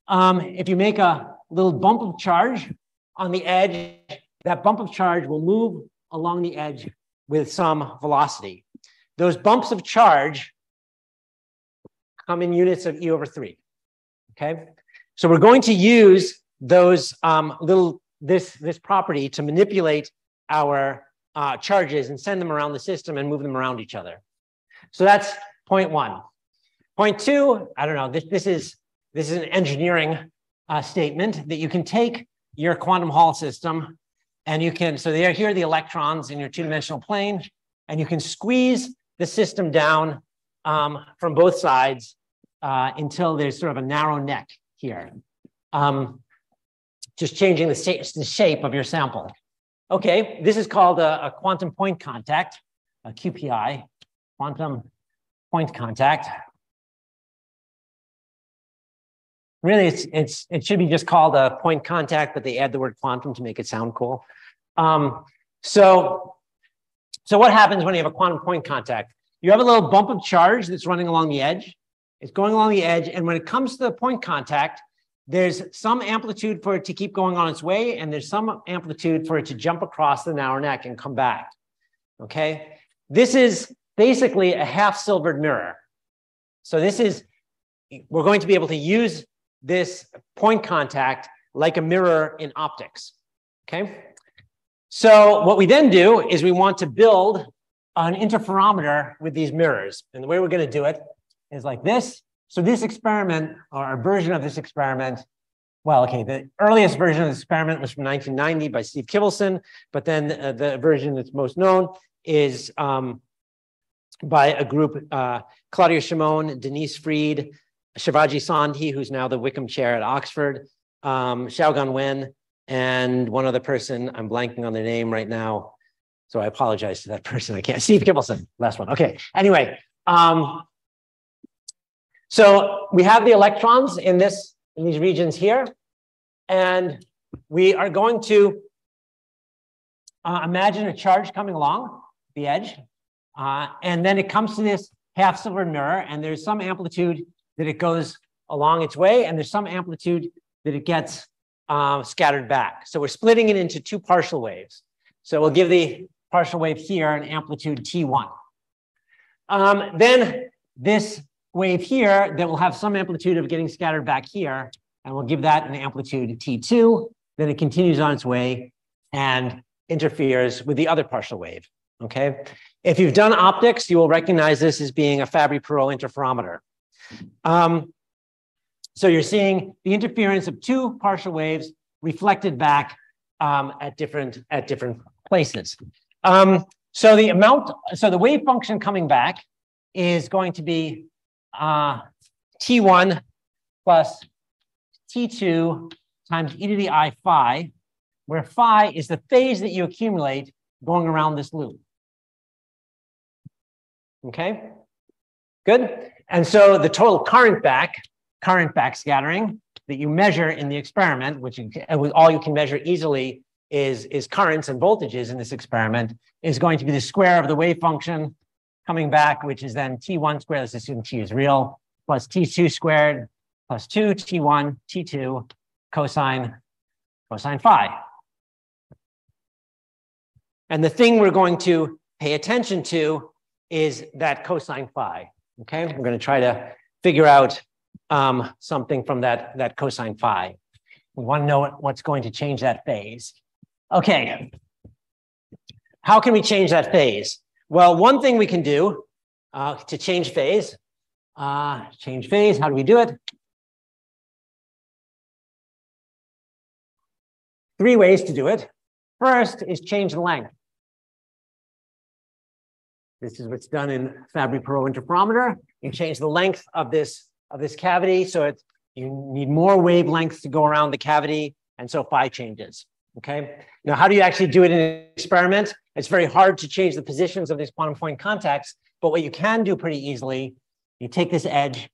um, if you make a little bump of charge on the edge, that bump of charge will move along the edge with some velocity. Those bumps of charge come in units of E over three. Okay, so we're going to use those um, little this this property to manipulate our uh, charges and send them around the system and move them around each other. So that's point one. Point two, I don't know. This this is this is an engineering uh, statement that you can take your quantum Hall system, and you can so there here are the electrons in your two-dimensional plane, and you can squeeze the system down um, from both sides. Uh, until there's sort of a narrow neck here. Um, just changing the, the shape of your sample. Okay, this is called a, a quantum point contact, a Q P I, quantum point contact. Really, it's, it's, it should be just called a point contact, but they add the word quantum to make it sound cool. Um, so, so what happens when you have a quantum point contact? You have a little bump of charge that's running along the edge. It's going along the edge, and when it comes to the point contact, there's some amplitude for it to keep going on its way, and there's some amplitude for it to jump across the narrow neck and come back, okay? This is basically a half-silvered mirror. So this is, we're going to be able to use this point contact like a mirror in optics, okay? So what we then do is we want to build an interferometer with these mirrors. And the way we're going to do it is like this. So this experiment, or a version of this experiment, well, okay, the earliest version of this experiment was from nineteen ninety by Steve Kivelson, but then uh, the version that's most known is um, by a group, uh, Claudia Shimon, Denise Fried, Shivaji Sandhi, who's now the Wickham Chair at Oxford, um, Xiaogang Wen, and one other person. I'm blanking on their name right now, so I apologize to that person. I can't. Steve Kivelson, last one. Okay. Anyway, um, so we have the electrons in this in these regions here, and we are going to uh, imagine a charge coming along the edge, uh, and then it comes to this half-silvered mirror, and there's some amplitude that it goes along its way, and there's some amplitude that it gets uh, scattered back. So we're splitting it into two partial waves. So we'll give the partial wave here an amplitude T one. Um, then this wave here that will have some amplitude of getting scattered back here, and we'll give that an amplitude T two. Then it continues on its way and interferes with the other partial wave, okay? If you've done optics, you will recognize this as being a Fabry-Perot interferometer. Um, so you're seeing the interference of two partial waves reflected back um, at different at different places. Um, so the amount, so the wave function coming back is going to be uh, T one plus T two times e to the I phi, where phi is the phase that you accumulate going around this loop. Okay, good. And so the total current back, current back scattering that you measure in the experiment, which you, all you can measure easily is, is currents and voltages in this experiment, is going to be the square of the wave function coming back, which is then T one squared, let's assume T is real, plus T two squared, plus two, T one, T two, cosine, cosine phi. And the thing we're going to pay attention to is that cosine phi. Okay, we're going to try to figure out um, something from that, that cosine phi. We want to know what, what's going to change that phase. Okay, how can we change that phase? Well, one thing we can do uh, to change phase, uh, change phase, how do we do it? Three ways to do it. First is change the length. This is what's done in Fabry-Perot interferometer. You change the length of this, of this cavity, so it's, you need more wavelengths to go around the cavity, and so phi changes, okay? Now, how do you actually do it in an experiment? It's very hard to change the positions of these quantum point contacts, but what you can do pretty easily, you take this edge,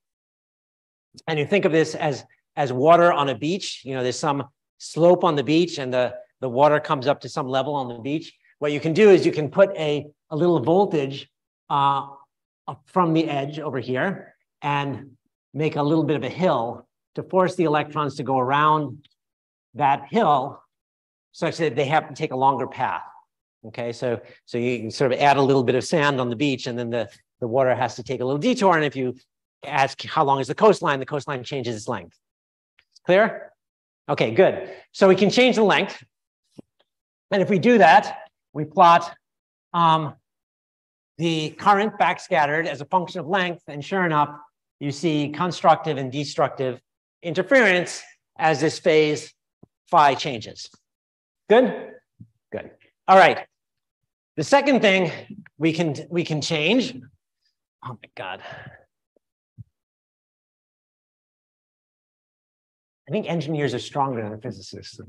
and you think of this as, as water on a beach. You know, there's some slope on the beach, and the, the water comes up to some level on the beach. What you can do is you can put a, a little voltage uh, from the edge over here and make a little bit of a hill to force the electrons to go around that hill such that they have to take a longer path. Okay, so, so you can sort of add a little bit of sand on the beach, and then the, the water has to take a little detour. And if you ask how long is the coastline, the coastline changes its length. Clear? Okay, good. So we can change the length. And if we do that, we plot um, the current backscattered as a function of length, and sure enough, you see constructive and destructive interference as this phase phi changes. Good? Good. All right. The second thing we can, we can change. Oh my God. I think engineers are stronger than physicists.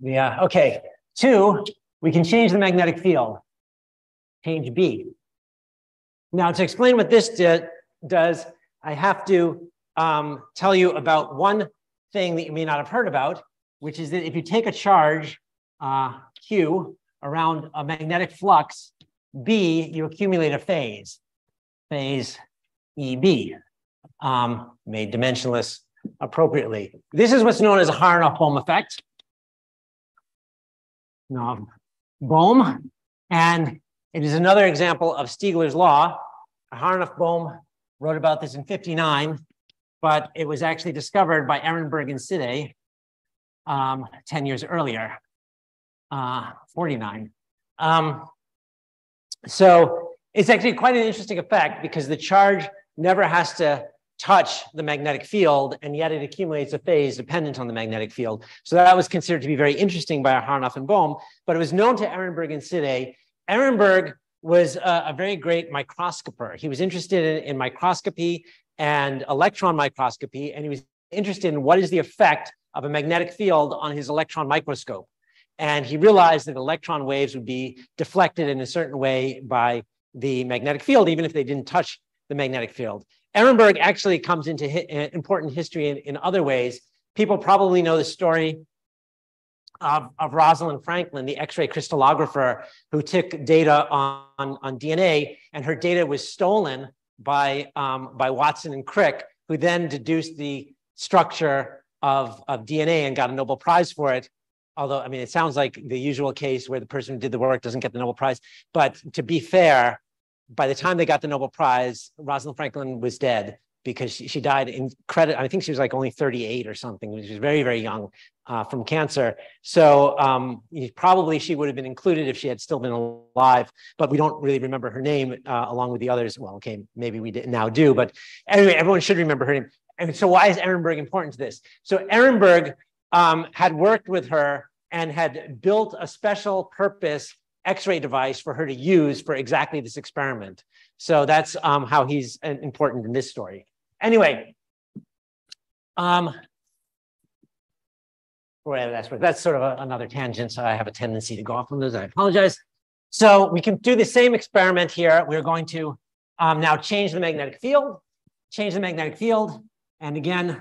Yeah, okay. Two, we can change the magnetic field, change B. Now, to explain what this does, I have to um, tell you about one thing that you may not have heard about, which is that if you take a charge, uh, Q, around a magnetic flux, B, you accumulate a phase, phase E B, um, made dimensionless appropriately. This is what's known as a Aharonov-Bohm effect. No, Bohm, and it is another example of Stigler's law. Aharonov-Bohm wrote about this in fifty-nine, but it was actually discovered by Ehrenberg and Siday um, ten years earlier, uh, forty-nine. Um, so it's actually quite an interesting effect because the charge never has to touch the magnetic field, and yet it accumulates a phase dependent on the magnetic field. So that was considered to be very interesting by Aharonov and Bohm, but it was known to Ehrenberg and Siday. Ehrenberg was a, a very great microscoper. He was interested in, in microscopy and electron microscopy, and he was interested in what is the effect of a magnetic field on his electron microscope. And he realized that electron waves would be deflected in a certain way by the magnetic field, even if they didn't touch the magnetic field. Ehrenberg actually comes into hi important history in, in other ways. People probably know the story of, of Rosalind Franklin, the X-ray crystallographer who took data on, on, on D N A, and her data was stolen by, um, by Watson and Crick, who then deduced the structure of, of D N A and got a Nobel Prize for it. Although, I mean, it sounds like the usual case where the person who did the work doesn't get the Nobel Prize, but to be fair, by the time they got the Nobel Prize, Rosalind Franklin was dead because she, she died in credit. I think she was like only thirty-eight or something. She was very, very young uh, from cancer. So um, probably she would have been included if she had still been alive, but we don't really remember her name uh, along with the others. Well, okay, maybe we now do, but anyway, everyone should remember her name. And so why is Ehrenberg important to this? So Ehrenberg um, had worked with her and had built a special purpose X-ray device for her to use for exactly this experiment. So that's um, how he's important in this story. Anyway, um, whatever that's, that's sort of a, another tangent, so I have a tendency to go off on those, I apologize. So we can do the same experiment here. We're going to um, now change the magnetic field, change the magnetic field, and again,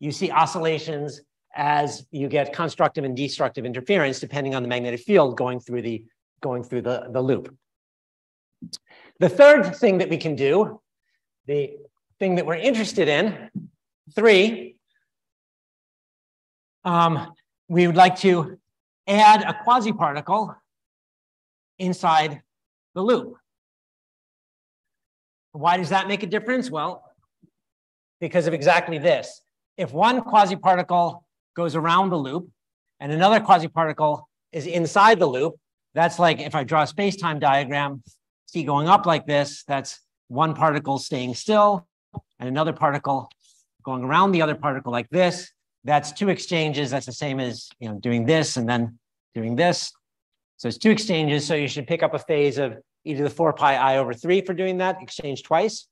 you see oscillations as you get constructive and destructive interference depending on the magnetic field going through the going through the, the loop. The third thing that we can do, the thing that we're interested in, three, um, we would like to add a quasi-particle inside the loop. Why does that make a difference? Well, because of exactly this. If one quasi-particle goes around the loop and another quasi-particle is inside the loop, that's like if I draw a space-time diagram, T going up like this, that's one particle staying still and another particle going around the other particle like this. That's two exchanges. That's the same as, you know, doing this and then doing this. So it's two exchanges. So you should pick up a phase of e to the four pi I over three for doing that. Exchange twice.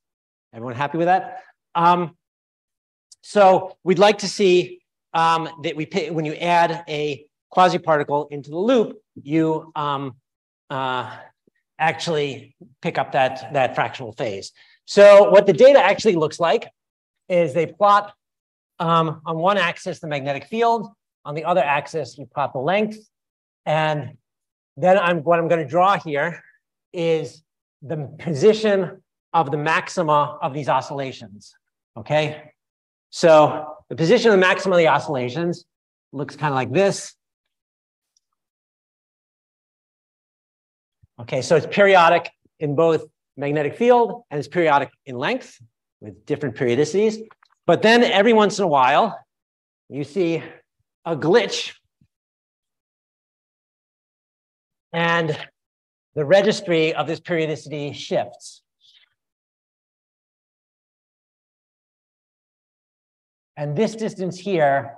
Everyone happy with that? Um, so we'd like to see um, that we pick, when you add a quasi-particle into the loop, you um, uh, actually pick up that, that fractional phase. So what the data actually looks like is they plot um, on one axis the magnetic field, on the other axis you plot the length, and then I'm, what I'm going to draw here is the position of the maxima of these oscillations, okay? So the position of the maxima of the oscillations looks kind of like this. Okay, so it's periodic in both magnetic field and it's periodic in length with different periodicities. But then every once in a while, you see a glitch. And the registry of this periodicity shifts. And this distance here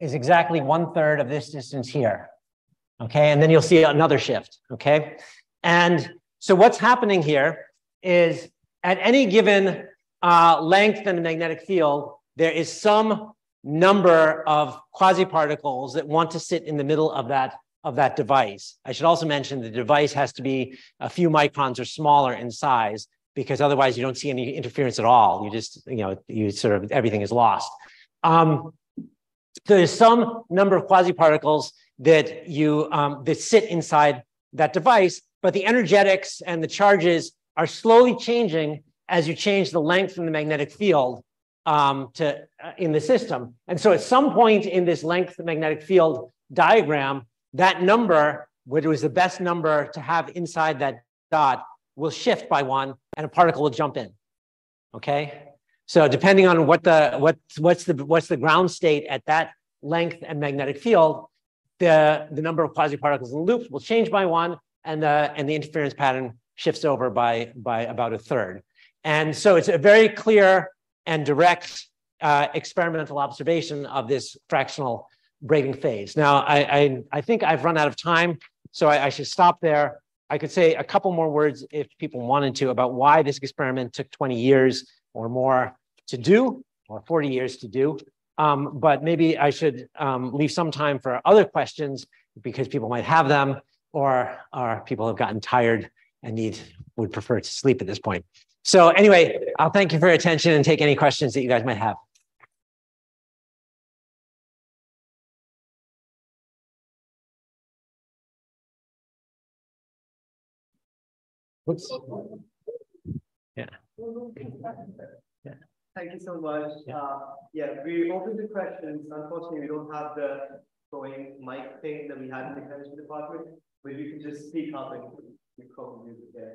is exactly one third of this distance here. Okay, and then you'll see another shift, okay? And so what's happening here is at any given uh, length in the magnetic field, there is some number of quasi-particles that want to sit in the middle of that of that device. I should also mention the device has to be a few microns or smaller in size, because otherwise you don't see any interference at all. You just, you know, you sort of, everything is lost. Um, there's some number of quasi-particles that you, um, that sit inside that device, but the energetics and the charges are slowly changing as you change the length in the magnetic field um, to, uh, in the system. And so at some point in this length magnetic field diagram, that number, which was the best number to have inside that dot, will shift by one and a particle will jump in, okay? So depending on what the, what, what's, the, what's the ground state at that length and magnetic field, the, the number of quasi-particles in loops will change by one, and the, and the interference pattern shifts over by, by about a third. And so it's a very clear and direct uh, experimental observation of this fractional braiding phase. Now, I, I, I think I've run out of time, so I, I should stop there. I could say a couple more words, if people wanted to, about why this experiment took twenty years or more to do, or forty years to do. Um, but maybe I should um, leave some time for other questions, because people might have them, or, or people have gotten tired and need would prefer to sleep at this point. So anyway, I'll thank you for your attention and take any questions that you guys might have. Oops. Yeah. Yeah. Thank you so much. Yeah. Uh, yeah, we opened the questions. Unfortunately, we don't have the going mic thing that we had in the chemistry department, but you can just speak up and record music there.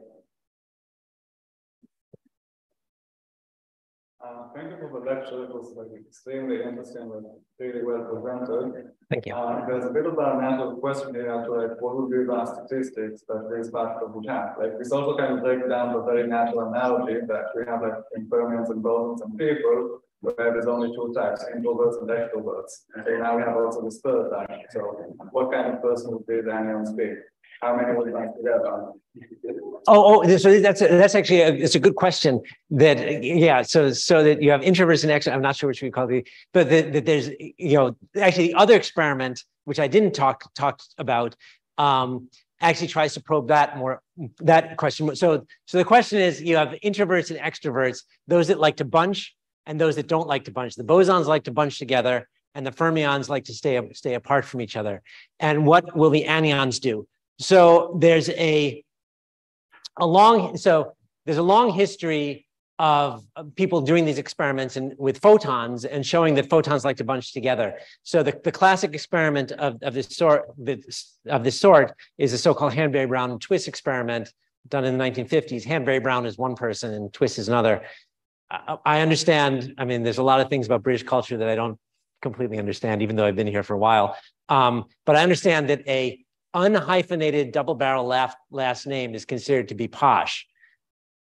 Uh, thank you for the lecture. It was like extremely interesting and really well presented. Thank you. Uh, there's a bit of a natural question here, like what would be the statistics that these particles would have? Like this also kind of breaks down the very natural analogy that we have like impermanence and bosons and people, where there's only two types, introverts and extroverts. Okay, now we have also this third type. So what kind of person would be the anyons be? How many would you like to get on? Oh, oh, so that's a, that's actually a, it's a good question. That yeah, so so that you have introverts and extroverts. I'm not sure which we call the, but that the, there's you know actually the other experiment which I didn't talk talked about um, actually tries to probe that more that question. So so the question is you have introverts and extroverts, those that like to bunch and those that don't like to bunch. The bosons like to bunch together, and the fermions like to stay stay apart from each other. And what will the anyons do? So there's a, a long so there's a long history of people doing these experiments and with photons and showing that photons like to bunch together. So the, the classic experiment of, of this sort this, of this sort is the so-called Hanbury Brown and Twiss experiment done in the nineteen fifties. Hanbury Brown is one person and Twiss is another. I, I understand. I mean, there's a lot of things about British culture that I don't completely understand, even though I've been here for a while. Um, but I understand that a unhyphenated double barrel last, last name is considered to be posh.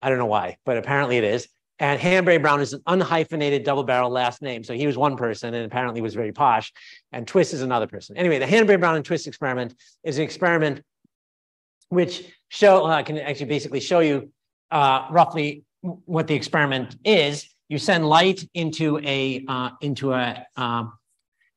I don't know why, but apparently it is. And Hanbury Brown is an unhyphenated double barrel last name. So he was one person and apparently was very posh. And Twiss is another person. Anyway, the Hanbury Brown and Twiss experiment is an experiment which show, I uh, can actually basically show you uh, roughly what the experiment is. You send light into a, uh, into a uh,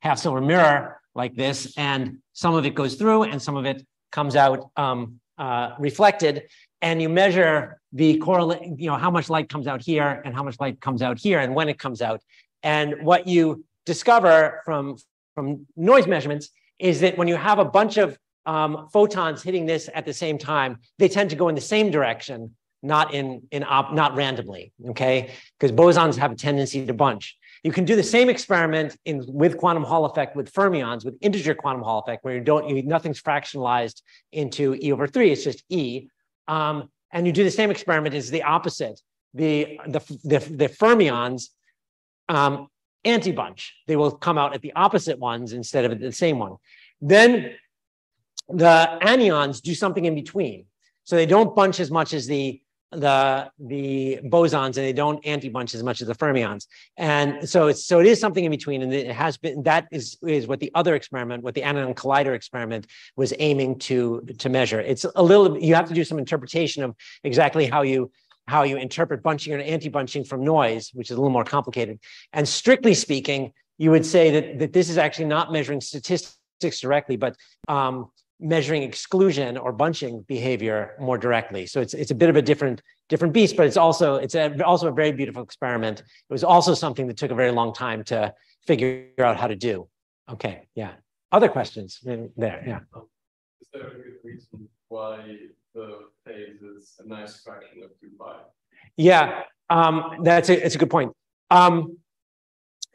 half silver mirror like this, and some of it goes through and some of it comes out um, uh, reflected, and you measure the correlate, you know, how much light comes out here and how much light comes out here and when it comes out. And what you discover from, from noise measurements is that when you have a bunch of um, photons hitting this at the same time, they tend to go in the same direction, not in, in op not randomly, okay? Because bosons have a tendency to bunch. You can do the same experiment in with quantum Hall effect with fermions, with integer quantum Hall effect, where you don't you, nothing's fractionalized into e over three. It's just e, um, and you do the same experiment. It's the opposite. The the the, the fermions um, anti-bunch. They will come out at the opposite ones instead of the same one. Then the anyons do something in between, so they don't bunch as much as the the the bosons, and they don't anti-bunch as much as the fermions, and so it's so it is something in between, and it has been that is is what the other experiment, what the Anion Collider experiment, was aiming to to measure. It's a little you have to do some interpretation of exactly how you how you interpret bunching or anti-bunching from noise, which is a little more complicated. And strictly speaking, you would say that, that this is actually not measuring statistics directly, but um, measuring exclusion or bunching behavior more directly. So it's, it's a bit of a different, different beast, but it's also, it's a, also a very beautiful experiment. It was also something that took a very long time to figure out how to do. Okay, yeah. Other questions there, yeah. Is there a good reason why the phase is a nice fraction of two pi? Yeah, um, that's a, it's a good point. Um,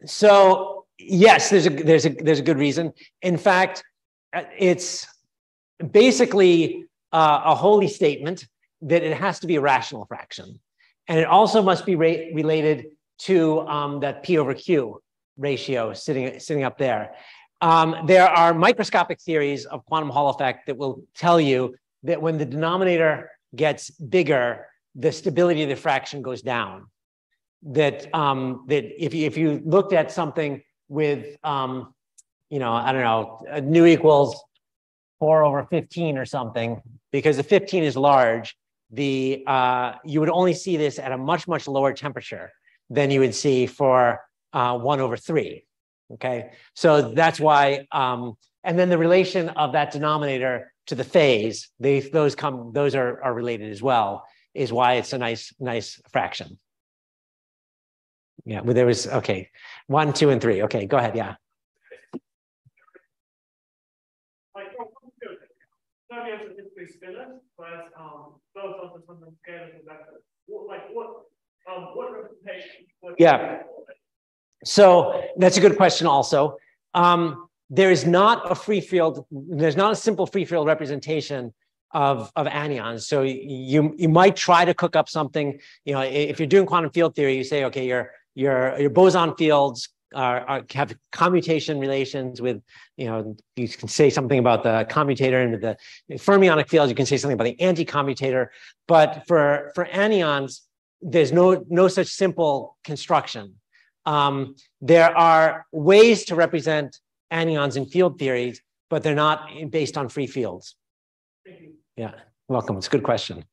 so yes, there's a, there's, a, there's a good reason. In fact, it's basically uh, a holy statement that it has to be a rational fraction. And it also must be related to um, that P over Q ratio sitting, sitting up there. Um, there are microscopic theories of quantum Hall effect that will tell you that when the denominator gets bigger, the stability of the fraction goes down. That, um, that if, you, if you looked at something with, um, you know, I don't know, a nu equals four over fifteen or something, because the fifteen is large, the, uh, you would only see this at a much, much lower temperature than you would see for uh, one over three. Okay, so that's why, um, and then the relation of that denominator to the phase, they, those come, those are, are related as well, is why it's a nice, nice fraction. Yeah, well, there was, okay, one, two, and three. Okay, go ahead, yeah. Yeah. So that's a good question also. Um, there is not a free field, there's not a simple free field representation of, of anyons. So you, you might try to cook up something, you know, if you're doing quantum field theory, you say, okay, your, your, your boson fields are, are, have commutation relations with, you know, you can say something about the commutator, and the fermionic fields, you can say something about the anti-commutator. But for, for anyons, there's no, no such simple construction. Um, there are ways to represent anyons in field theories, but they're not based on free fields. Yeah, welcome. It's a good question.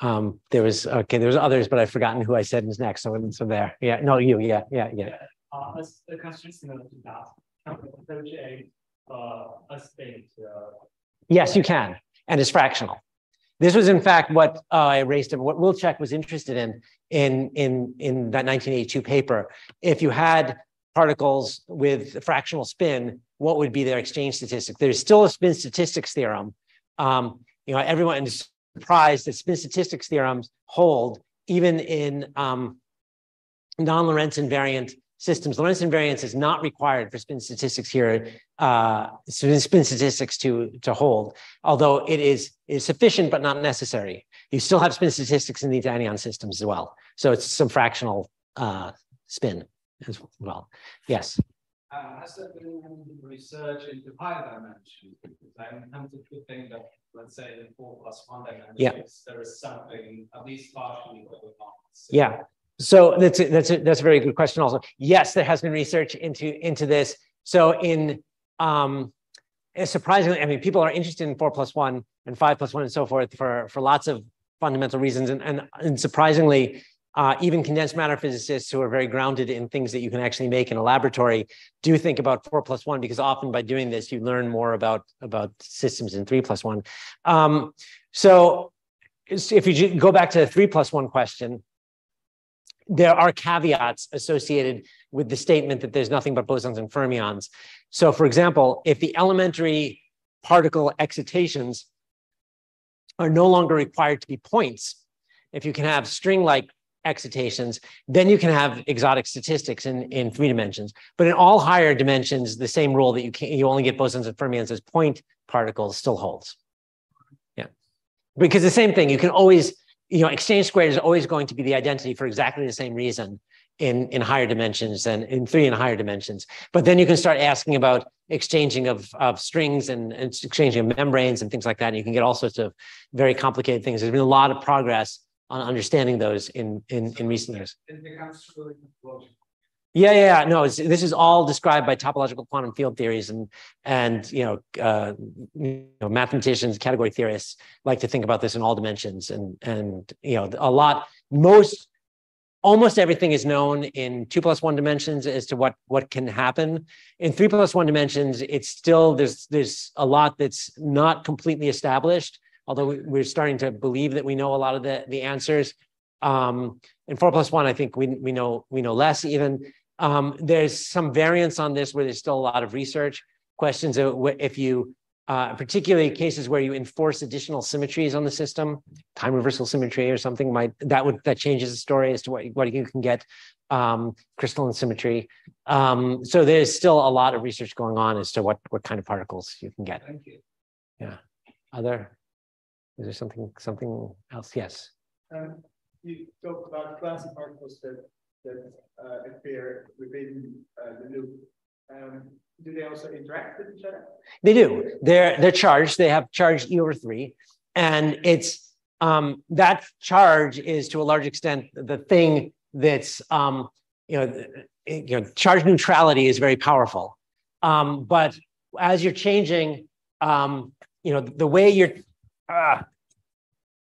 Um, there was, okay, there was others, but I've forgotten who I said is next. So, so there, yeah, no, you, yeah, yeah, yeah. Uh, a question similar to that. Can we associate a state? Yes, you can, and it's fractional. This was, in fact, what uh, I raised, what Wilczek was interested in, in in in that nineteen eighty-two paper. If you had particles with fractional spin, what would be their exchange statistic? There's still a spin statistics theorem. Um, you know, everyone is surprised that spin statistics theorems hold even in um, non-Lorentz invariant systems. Lorentz invariance is not required for spin statistics here, uh, spin statistics to, to hold, although it is, is sufficient but not necessary. You still have spin statistics in these anyon systems as well. So it's some fractional uh, spin as well. Yes? Uh, has there been any research into higher dimensions? I'm tempted to think that, let's say, the four plus one dimensions, yeah, there is something at least partially going on. So yeah. So that's a, that's a, that's a very good question also. Yes, there has been research into into this. So in um, surprisingly, I mean, people are interested in four plus one and five plus one and so forth for for lots of fundamental reasons. And and, and surprisingly, uh, even condensed matter physicists who are very grounded in things that you can actually make in a laboratory do think about four plus one, because often by doing this you learn more about about systems in three plus one. Um, so if you go back to the three plus one question, there are caveats associated with the statement that there's nothing but bosons and fermions. So for example, if the elementary particle excitations are no longer required to be points, if you can have string-like excitations, then you can have exotic statistics in, in three dimensions. But in all higher dimensions, the same rule that you can, you only get bosons and fermions as point particles still holds. Yeah, because the same thing, you can always, you know, exchange squared is always going to be the identity for exactly the same reason in, in higher dimensions than in three and higher dimensions. But then you can start asking about exchanging of, of strings and, and exchanging of membranes and things like that. And you can get all sorts of very complicated things. There's been a lot of progress on understanding those in, in, in recent years. It becomes really logical. Yeah, yeah, no, it's, this is all described by topological quantum field theories, and, and you know, uh, you know, mathematicians, category theorists like to think about this in all dimensions, and, and you know, a lot, most almost everything is known in two plus one dimensions as to what, what can happen. In three plus one dimensions, it's still, there's, there's a lot that's not completely established, although we're starting to believe that we know a lot of the, the answers. Um, in four plus one, I think we, we, know, we know less even. Um, there's some variance on this where there's still a lot of research questions. If you, uh, particularly cases where you enforce additional symmetries on the system, time reversal symmetry or something might, that would, that changes the story as to what, what you can get, um, crystalline symmetry. Um, so there's still a lot of research going on as to what, what kind of particles you can get. Thank you. Yeah. Other, is there something, something else? Yes. Um, you talked about class of particles that, that uh, appear within uh, the loop. Um, do they also interact with each other? They do. They're they're charged. They have charge E over three, and it's um, that charge is to a large extent the thing that's um, you know you know charge neutrality is very powerful, um, but as you're changing, um, you know the way you're uh,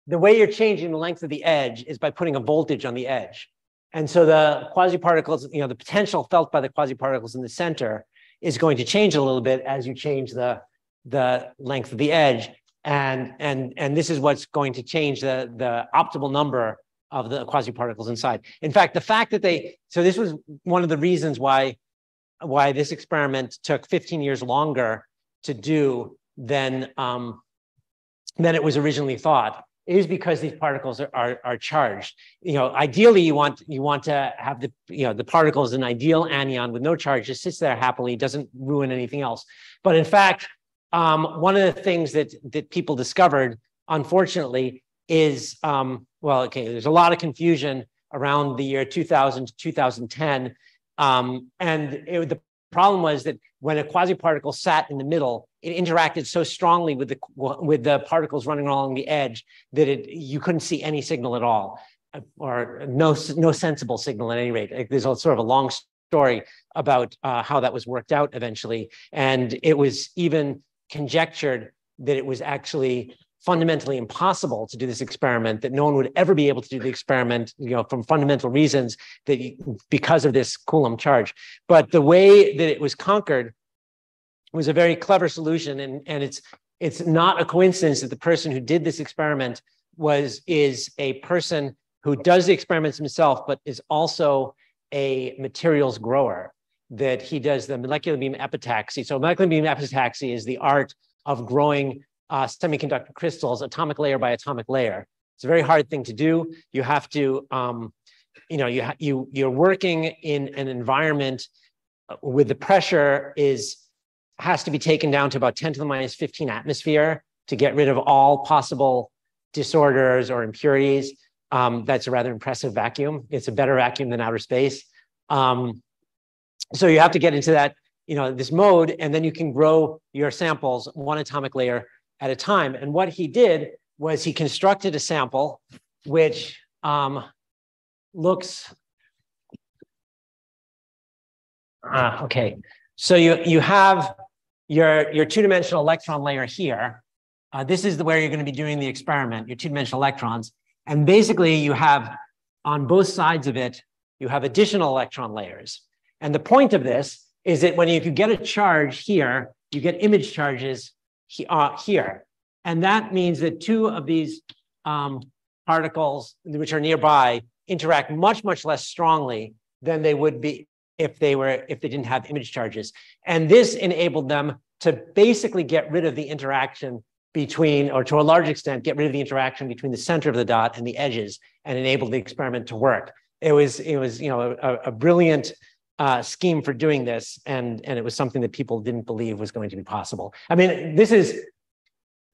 the way you're changing the length of the edge is by putting a voltage on the edge. And so the quasi-particles, you know, the potential felt by the quasi-particles in the center is going to change a little bit as you change the, the length of the edge. And, and, and this is what's going to change the, the optimal number of the quasi-particles inside. In fact, the fact that they, so this was one of the reasons why, why this experiment took fifteen years longer to do than, um, than it was originally thought. It is because these particles are, are are charged. You know, ideally, you want you want to have the you know the particles an ideal anion with no charge, just sits there happily, doesn't ruin anything else. But in fact, um, one of the things that that people discovered, unfortunately, is um, well, okay, there's a lot of confusion around the year two thousand to two thousand ten, um, and it, the problem was that when a quasi-particle sat in the middle, it interacted so strongly with the with the particles running along the edge that it you couldn't see any signal at all, or no no sensible signal at any rate. There's a sort of a long story about uh, how that was worked out eventually, and it was even conjectured that it was actually fundamentally impossible to do this experiment, that no one would ever be able to do the experiment, you know, from fundamental reasons that you, because of this Coulomb charge. But the way that it was conquered was a very clever solution, and and it's it's not a coincidence that the person who did this experiment was is a person who does the experiments himself, but is also a materials grower. That he does the molecular beam epitaxy. So molecular beam epitaxy is the art of growing uh, semiconductor crystals, atomic layer by atomic layer. It's a very hard thing to do. You have to, um, you know, you ha you you're working in an environment with the pressure is. Has to be taken down to about ten to the minus fifteen atmosphere to get rid of all possible disorders or impurities. Um, that's a rather impressive vacuum. It's a better vacuum than outer space. Um, so you have to get into that, you know, this mode, and then you can grow your samples one atomic layer at a time. And what he did was he constructed a sample which um, looks, ah, okay. So you, you have your, your two-dimensional electron layer here. Uh, this is the where you're going to be doing the experiment, your two-dimensional electrons. And basically, you have, on both sides of it, you have additional electron layers. And the point of this is that when you, if you get a charge here, you get image charges he, uh, here. And that means that two of these um, particles, which are nearby, interact much, much less strongly than they would be if they were, if they didn't have image charges. And this enabled them to basically get rid of the interaction between, or to a large extent, get rid of the interaction between the center of the dot and the edges, and enabled the experiment to work. It was, it was, you know, a, a brilliant uh, scheme for doing this. And, and it was something that people didn't believe was going to be possible. I mean, this is,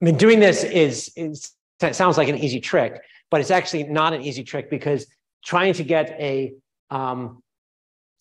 I mean, doing this is, is it sounds like an easy trick, but it's actually not an easy trick, because trying to get a, um,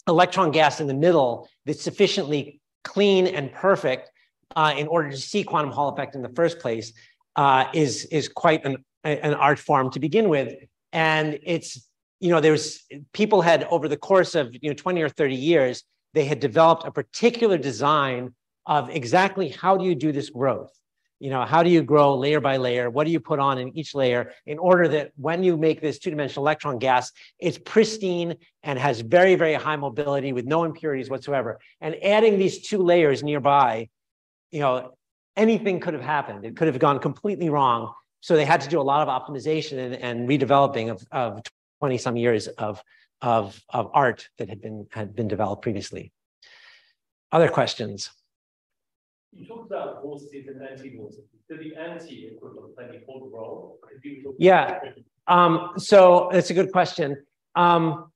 electron gas in the middle that's sufficiently clean and perfect uh, in order to see quantum Hall effect in the first place uh, is is quite an an art form to begin with. And it's, you know, there's people had over the course of you know twenty or thirty years, they had developed a particular design of exactly how do you do this growth. you know, how do you grow layer by layer? What do you put on in each layer in order that when you make this two-dimensional electron gas, it's pristine and has very, very high mobility with no impurities whatsoever. And adding these two layers nearby, you know, anything could have happened. It could have gone completely wrong. So they had to do a lot of optimization and, and redeveloping of, of twenty some years of, of, of art that had been, had been developed previously. Other questions? You talked about vortices and anti-vortices. So the anti-equivalent play an important role? Yeah, um, so that's a good question. Um,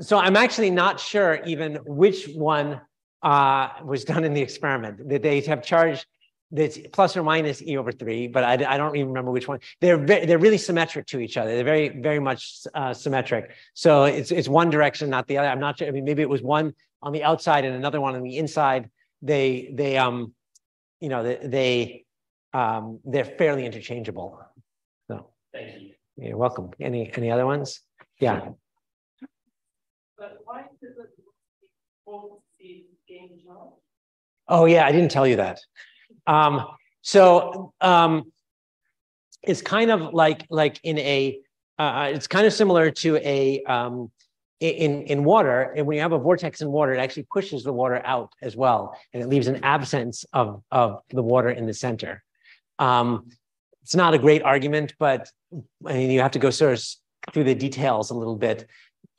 so I'm actually not sure even which one uh, was done in the experiment. They have charged that's plus or minus E over three, but I, I don't even remember which one. They're, they're really symmetric to each other. They're very, very much uh, symmetric. So it's, it's one direction, not the other. I'm not sure. I mean, maybe it was one on the outside and another one on the inside. They, they, um, you know, they, they um, they're fairly interchangeable. So thank you. You're welcome. Any, any other ones? Yeah. But why does it all see game charge? Oh yeah, I didn't tell you that. Um, so um, it's kind of like like in a uh, it's kind of similar to a. Um, In, in water, and when you have a vortex in water, it actually pushes the water out as well, and it leaves an absence of, of the water in the center. Um, it's not a great argument, but I mean, you have to go sort of through the details a little bit,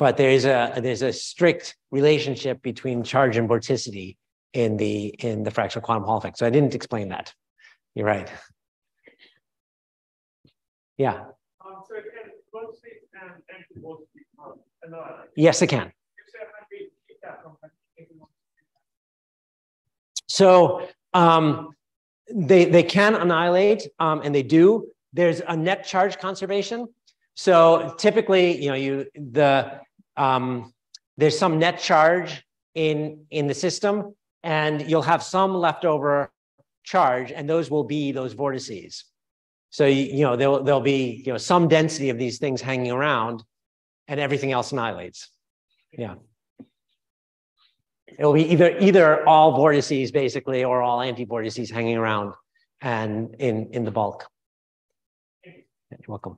but there's a, there's a strict relationship between charge and vorticity in the, in the fractional quantum Hall effect. So I didn't explain that. You're right. Yeah. Um, so it can mostly and anti-vorticity. Yes, it can. So um, they, they can annihilate, um, and they do. There's a net charge conservation. So typically, you know, you the um, there's some net charge in in the system, and you'll have some leftover charge, and those will be those vortices. So you, you know there'll there'll be you know some density of these things hanging around. And everything else annihilates. Yeah. It'll be either either all vortices basically or all anti-vortices hanging around and in, in the bulk. You're welcome.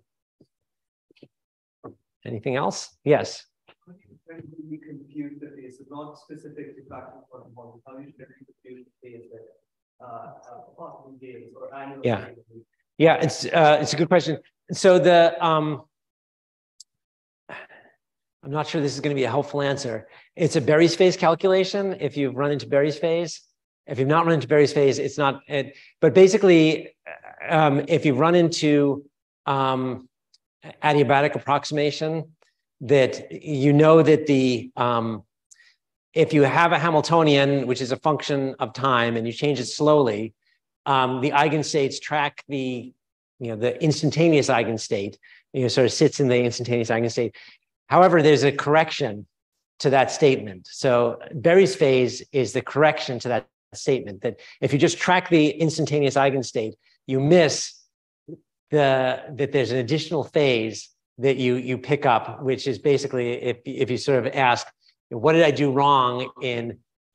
Anything else? Yes. You compute the phase, it's not specific to fractional quantum model. How you should compute the phase with gains or annual. Yeah. Yeah, it's uh it's a good question. So the um I'm not sure this is going to be a helpful answer. It's a Berry's phase calculation. If you've run into Berry's phase, if you've not run into Berry's phase, it's not. It, but basically, um, if you run into um, adiabatic approximation, that you know that the um, if you have a Hamiltonian, which is a function of time, and you change it slowly, um, the eigenstates track the you know the instantaneous eigenstate. You know, sort of sits in the instantaneous eigenstate. However, there's a correction to that statement. So Berry's phase is the correction to that statement, that if you just track the instantaneous eigenstate, you miss the, that there's an additional phase that you, you pick up, which is basically if, if you sort of ask, what did I do wrong in,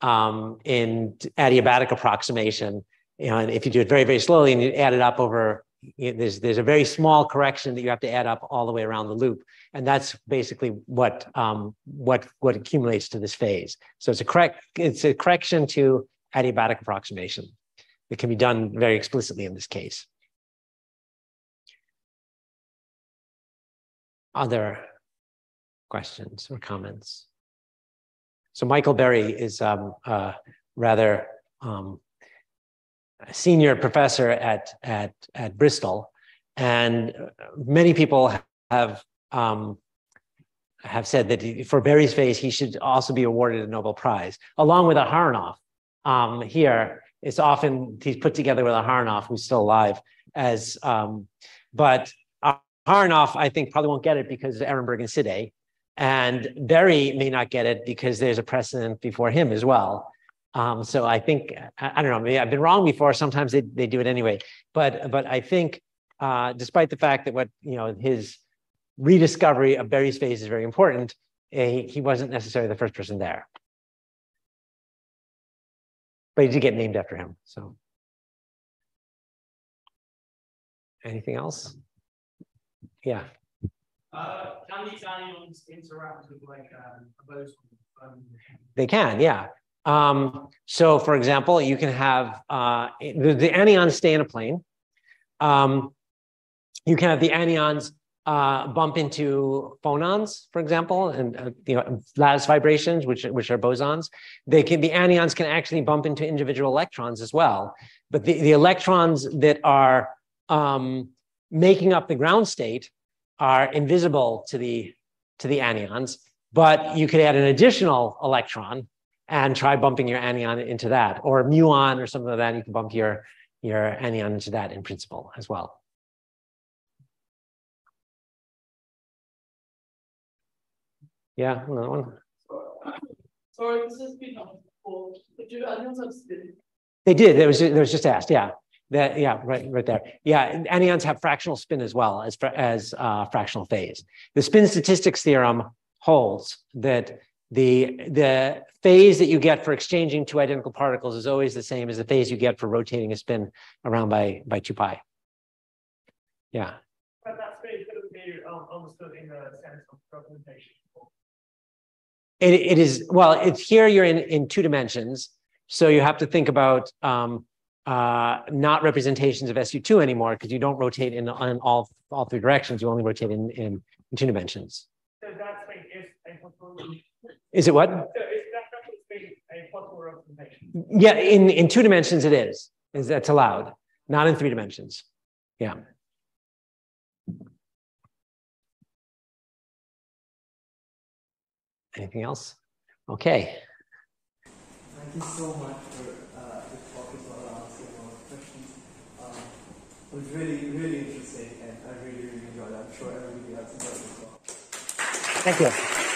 um, in adiabatic approximation? You know, and if you do it very, very slowly and you add it up over, you know, there's, there's a very small correction that you have to add up all the way around the loop. And that's basically what, um, what, what accumulates to this phase. So it's a, correct, it's a correction to adiabatic approximation. It can be done very explicitly in this case. Other questions or comments? So Michael Berry is um, uh, rather um, a senior professor at, at, at Bristol. And many people have Um, have said that for Berry's phase, he should also be awarded a Nobel Prize, along with Aharonov. Um, here, it's often he's put together with Aharonov, who's still alive, as um, but Aharonov, I think, probably won't get it because of Ehrenberg and Siday, and Berry may not get it because there's a precedent before him as well. Um, so I think I, I don't know. Maybe I've been wrong before. Sometimes they they do it anyway. But but I think, uh, despite the fact that what you know his rediscovery of Berry's phase is very important, He, he wasn't necessarily the first person there. But he did get named after him, so. Anything else? Yeah. Uh, can these anyons interact with like um, a boson? Um, they can, yeah. Um, so, for example, you can have uh, the, the anyons stay in a plane. Um, you can have the anyons uh, bump into phonons, for example, and uh, you know, lattice vibrations, which which are bosons. They can the anyons can actually bump into individual electrons as well. But the, the electrons that are um, making up the ground state are invisible to the to the anyons. But you could add an additional electron and try bumping your anion into that, or muon or something like that. You can bump your, your anion into that in principle as well. Yeah, another one. Sorry, this has been asked before, but do anions have spin? They did, there was, there was just asked, yeah. That, yeah, right, right there. Yeah, anyons have fractional spin as well as, as uh, fractional phase. The spin statistics theorem holds that The, the phase that you get for exchanging two identical particles is always the same as the phase you get for rotating a spin around by, by two pi. Yeah. But that space could be understood in the sense of representation. It, it is, well, it's here you're in, in two dimensions. So you have to think about um, uh, not representations of S U two anymore, because you don't rotate in, in all, all three directions. You only rotate in, in, in two dimensions. So that space is a possible. Is it what? So is that a possible representation? Yeah, in, in two dimensions it is. Is that's allowed, not in three dimensions. Yeah. Anything else? Okay. Thank you so much for uh, this talk as well, asking a lot of questions. Um, it was really, really interesting, and I really, really enjoyed it. I'm sure everybody else enjoyed it as well. Thank you.